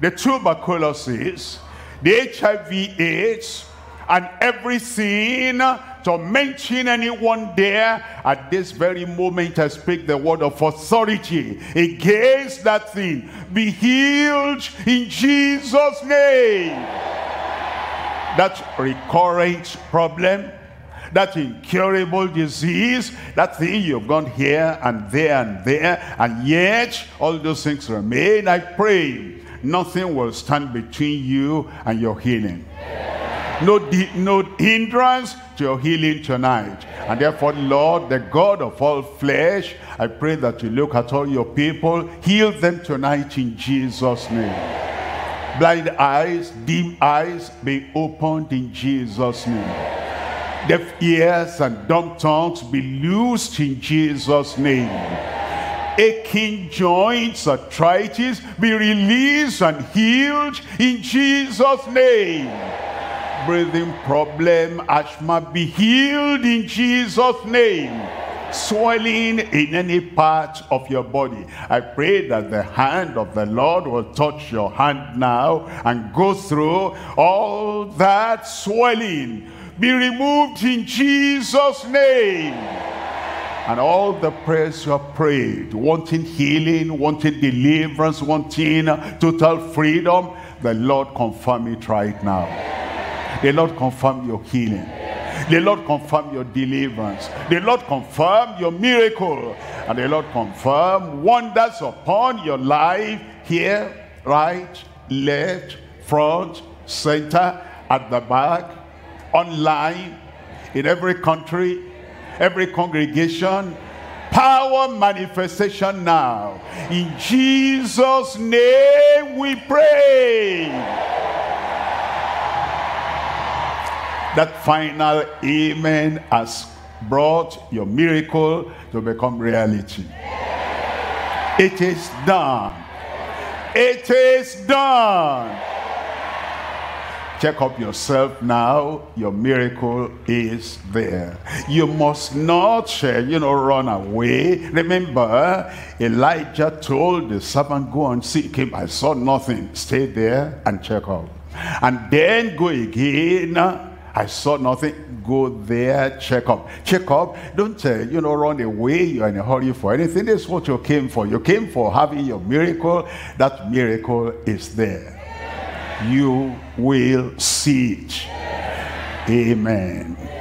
the tuberculosis, the HIV/AIDS, and every sin tormenting anyone there, at this very moment I speak the word of authority against that thing. Be healed in Jesus' name. that recurrent problem, that incurable disease, that thing you've gone here and there and there, and yet all those things remain. I pray nothing will stand between you and your healing. No hindrance to your healing tonight. And therefore, Lord, the God of all flesh, I pray that you look at all your people, heal them tonight in Jesus' name. Blind eyes, dim eyes, be opened in Jesus' name. Deaf ears and dumb tongues be loosed in Jesus' name. Aching joints, arthritis be released and healed in Jesus' name. Breathing problem, asthma be healed in Jesus' name. Swelling in any part of your body, I pray that the hand of the Lord will touch your hand now and go through all that swelling. Be removed in Jesus' name. And all the prayers you have prayed, wanting healing, wanting deliverance, wanting total freedom, the Lord confirm it right now. The Lord confirm your healing. The Lord confirm your deliverance. The Lord confirm your miracle. And the Lord confirm wonders upon your life, here, right, left, front, center, at the back, online, in every country, every congregation. Power manifestation now. In Jesus' name we pray. That final amen has brought your miracle to become reality. It is done. It is done. Check up yourself now. Your miracle is there. You must not, run away. Remember, Elijah told the servant, go and seek him. I saw nothing. Stay there and check up. And then go again. I saw nothing. Go there, check up. Check up. Don't, run away. You're in a hurry for anything. This is what you came for. You came for having your miracle. That miracle is there. You will see it. Amen.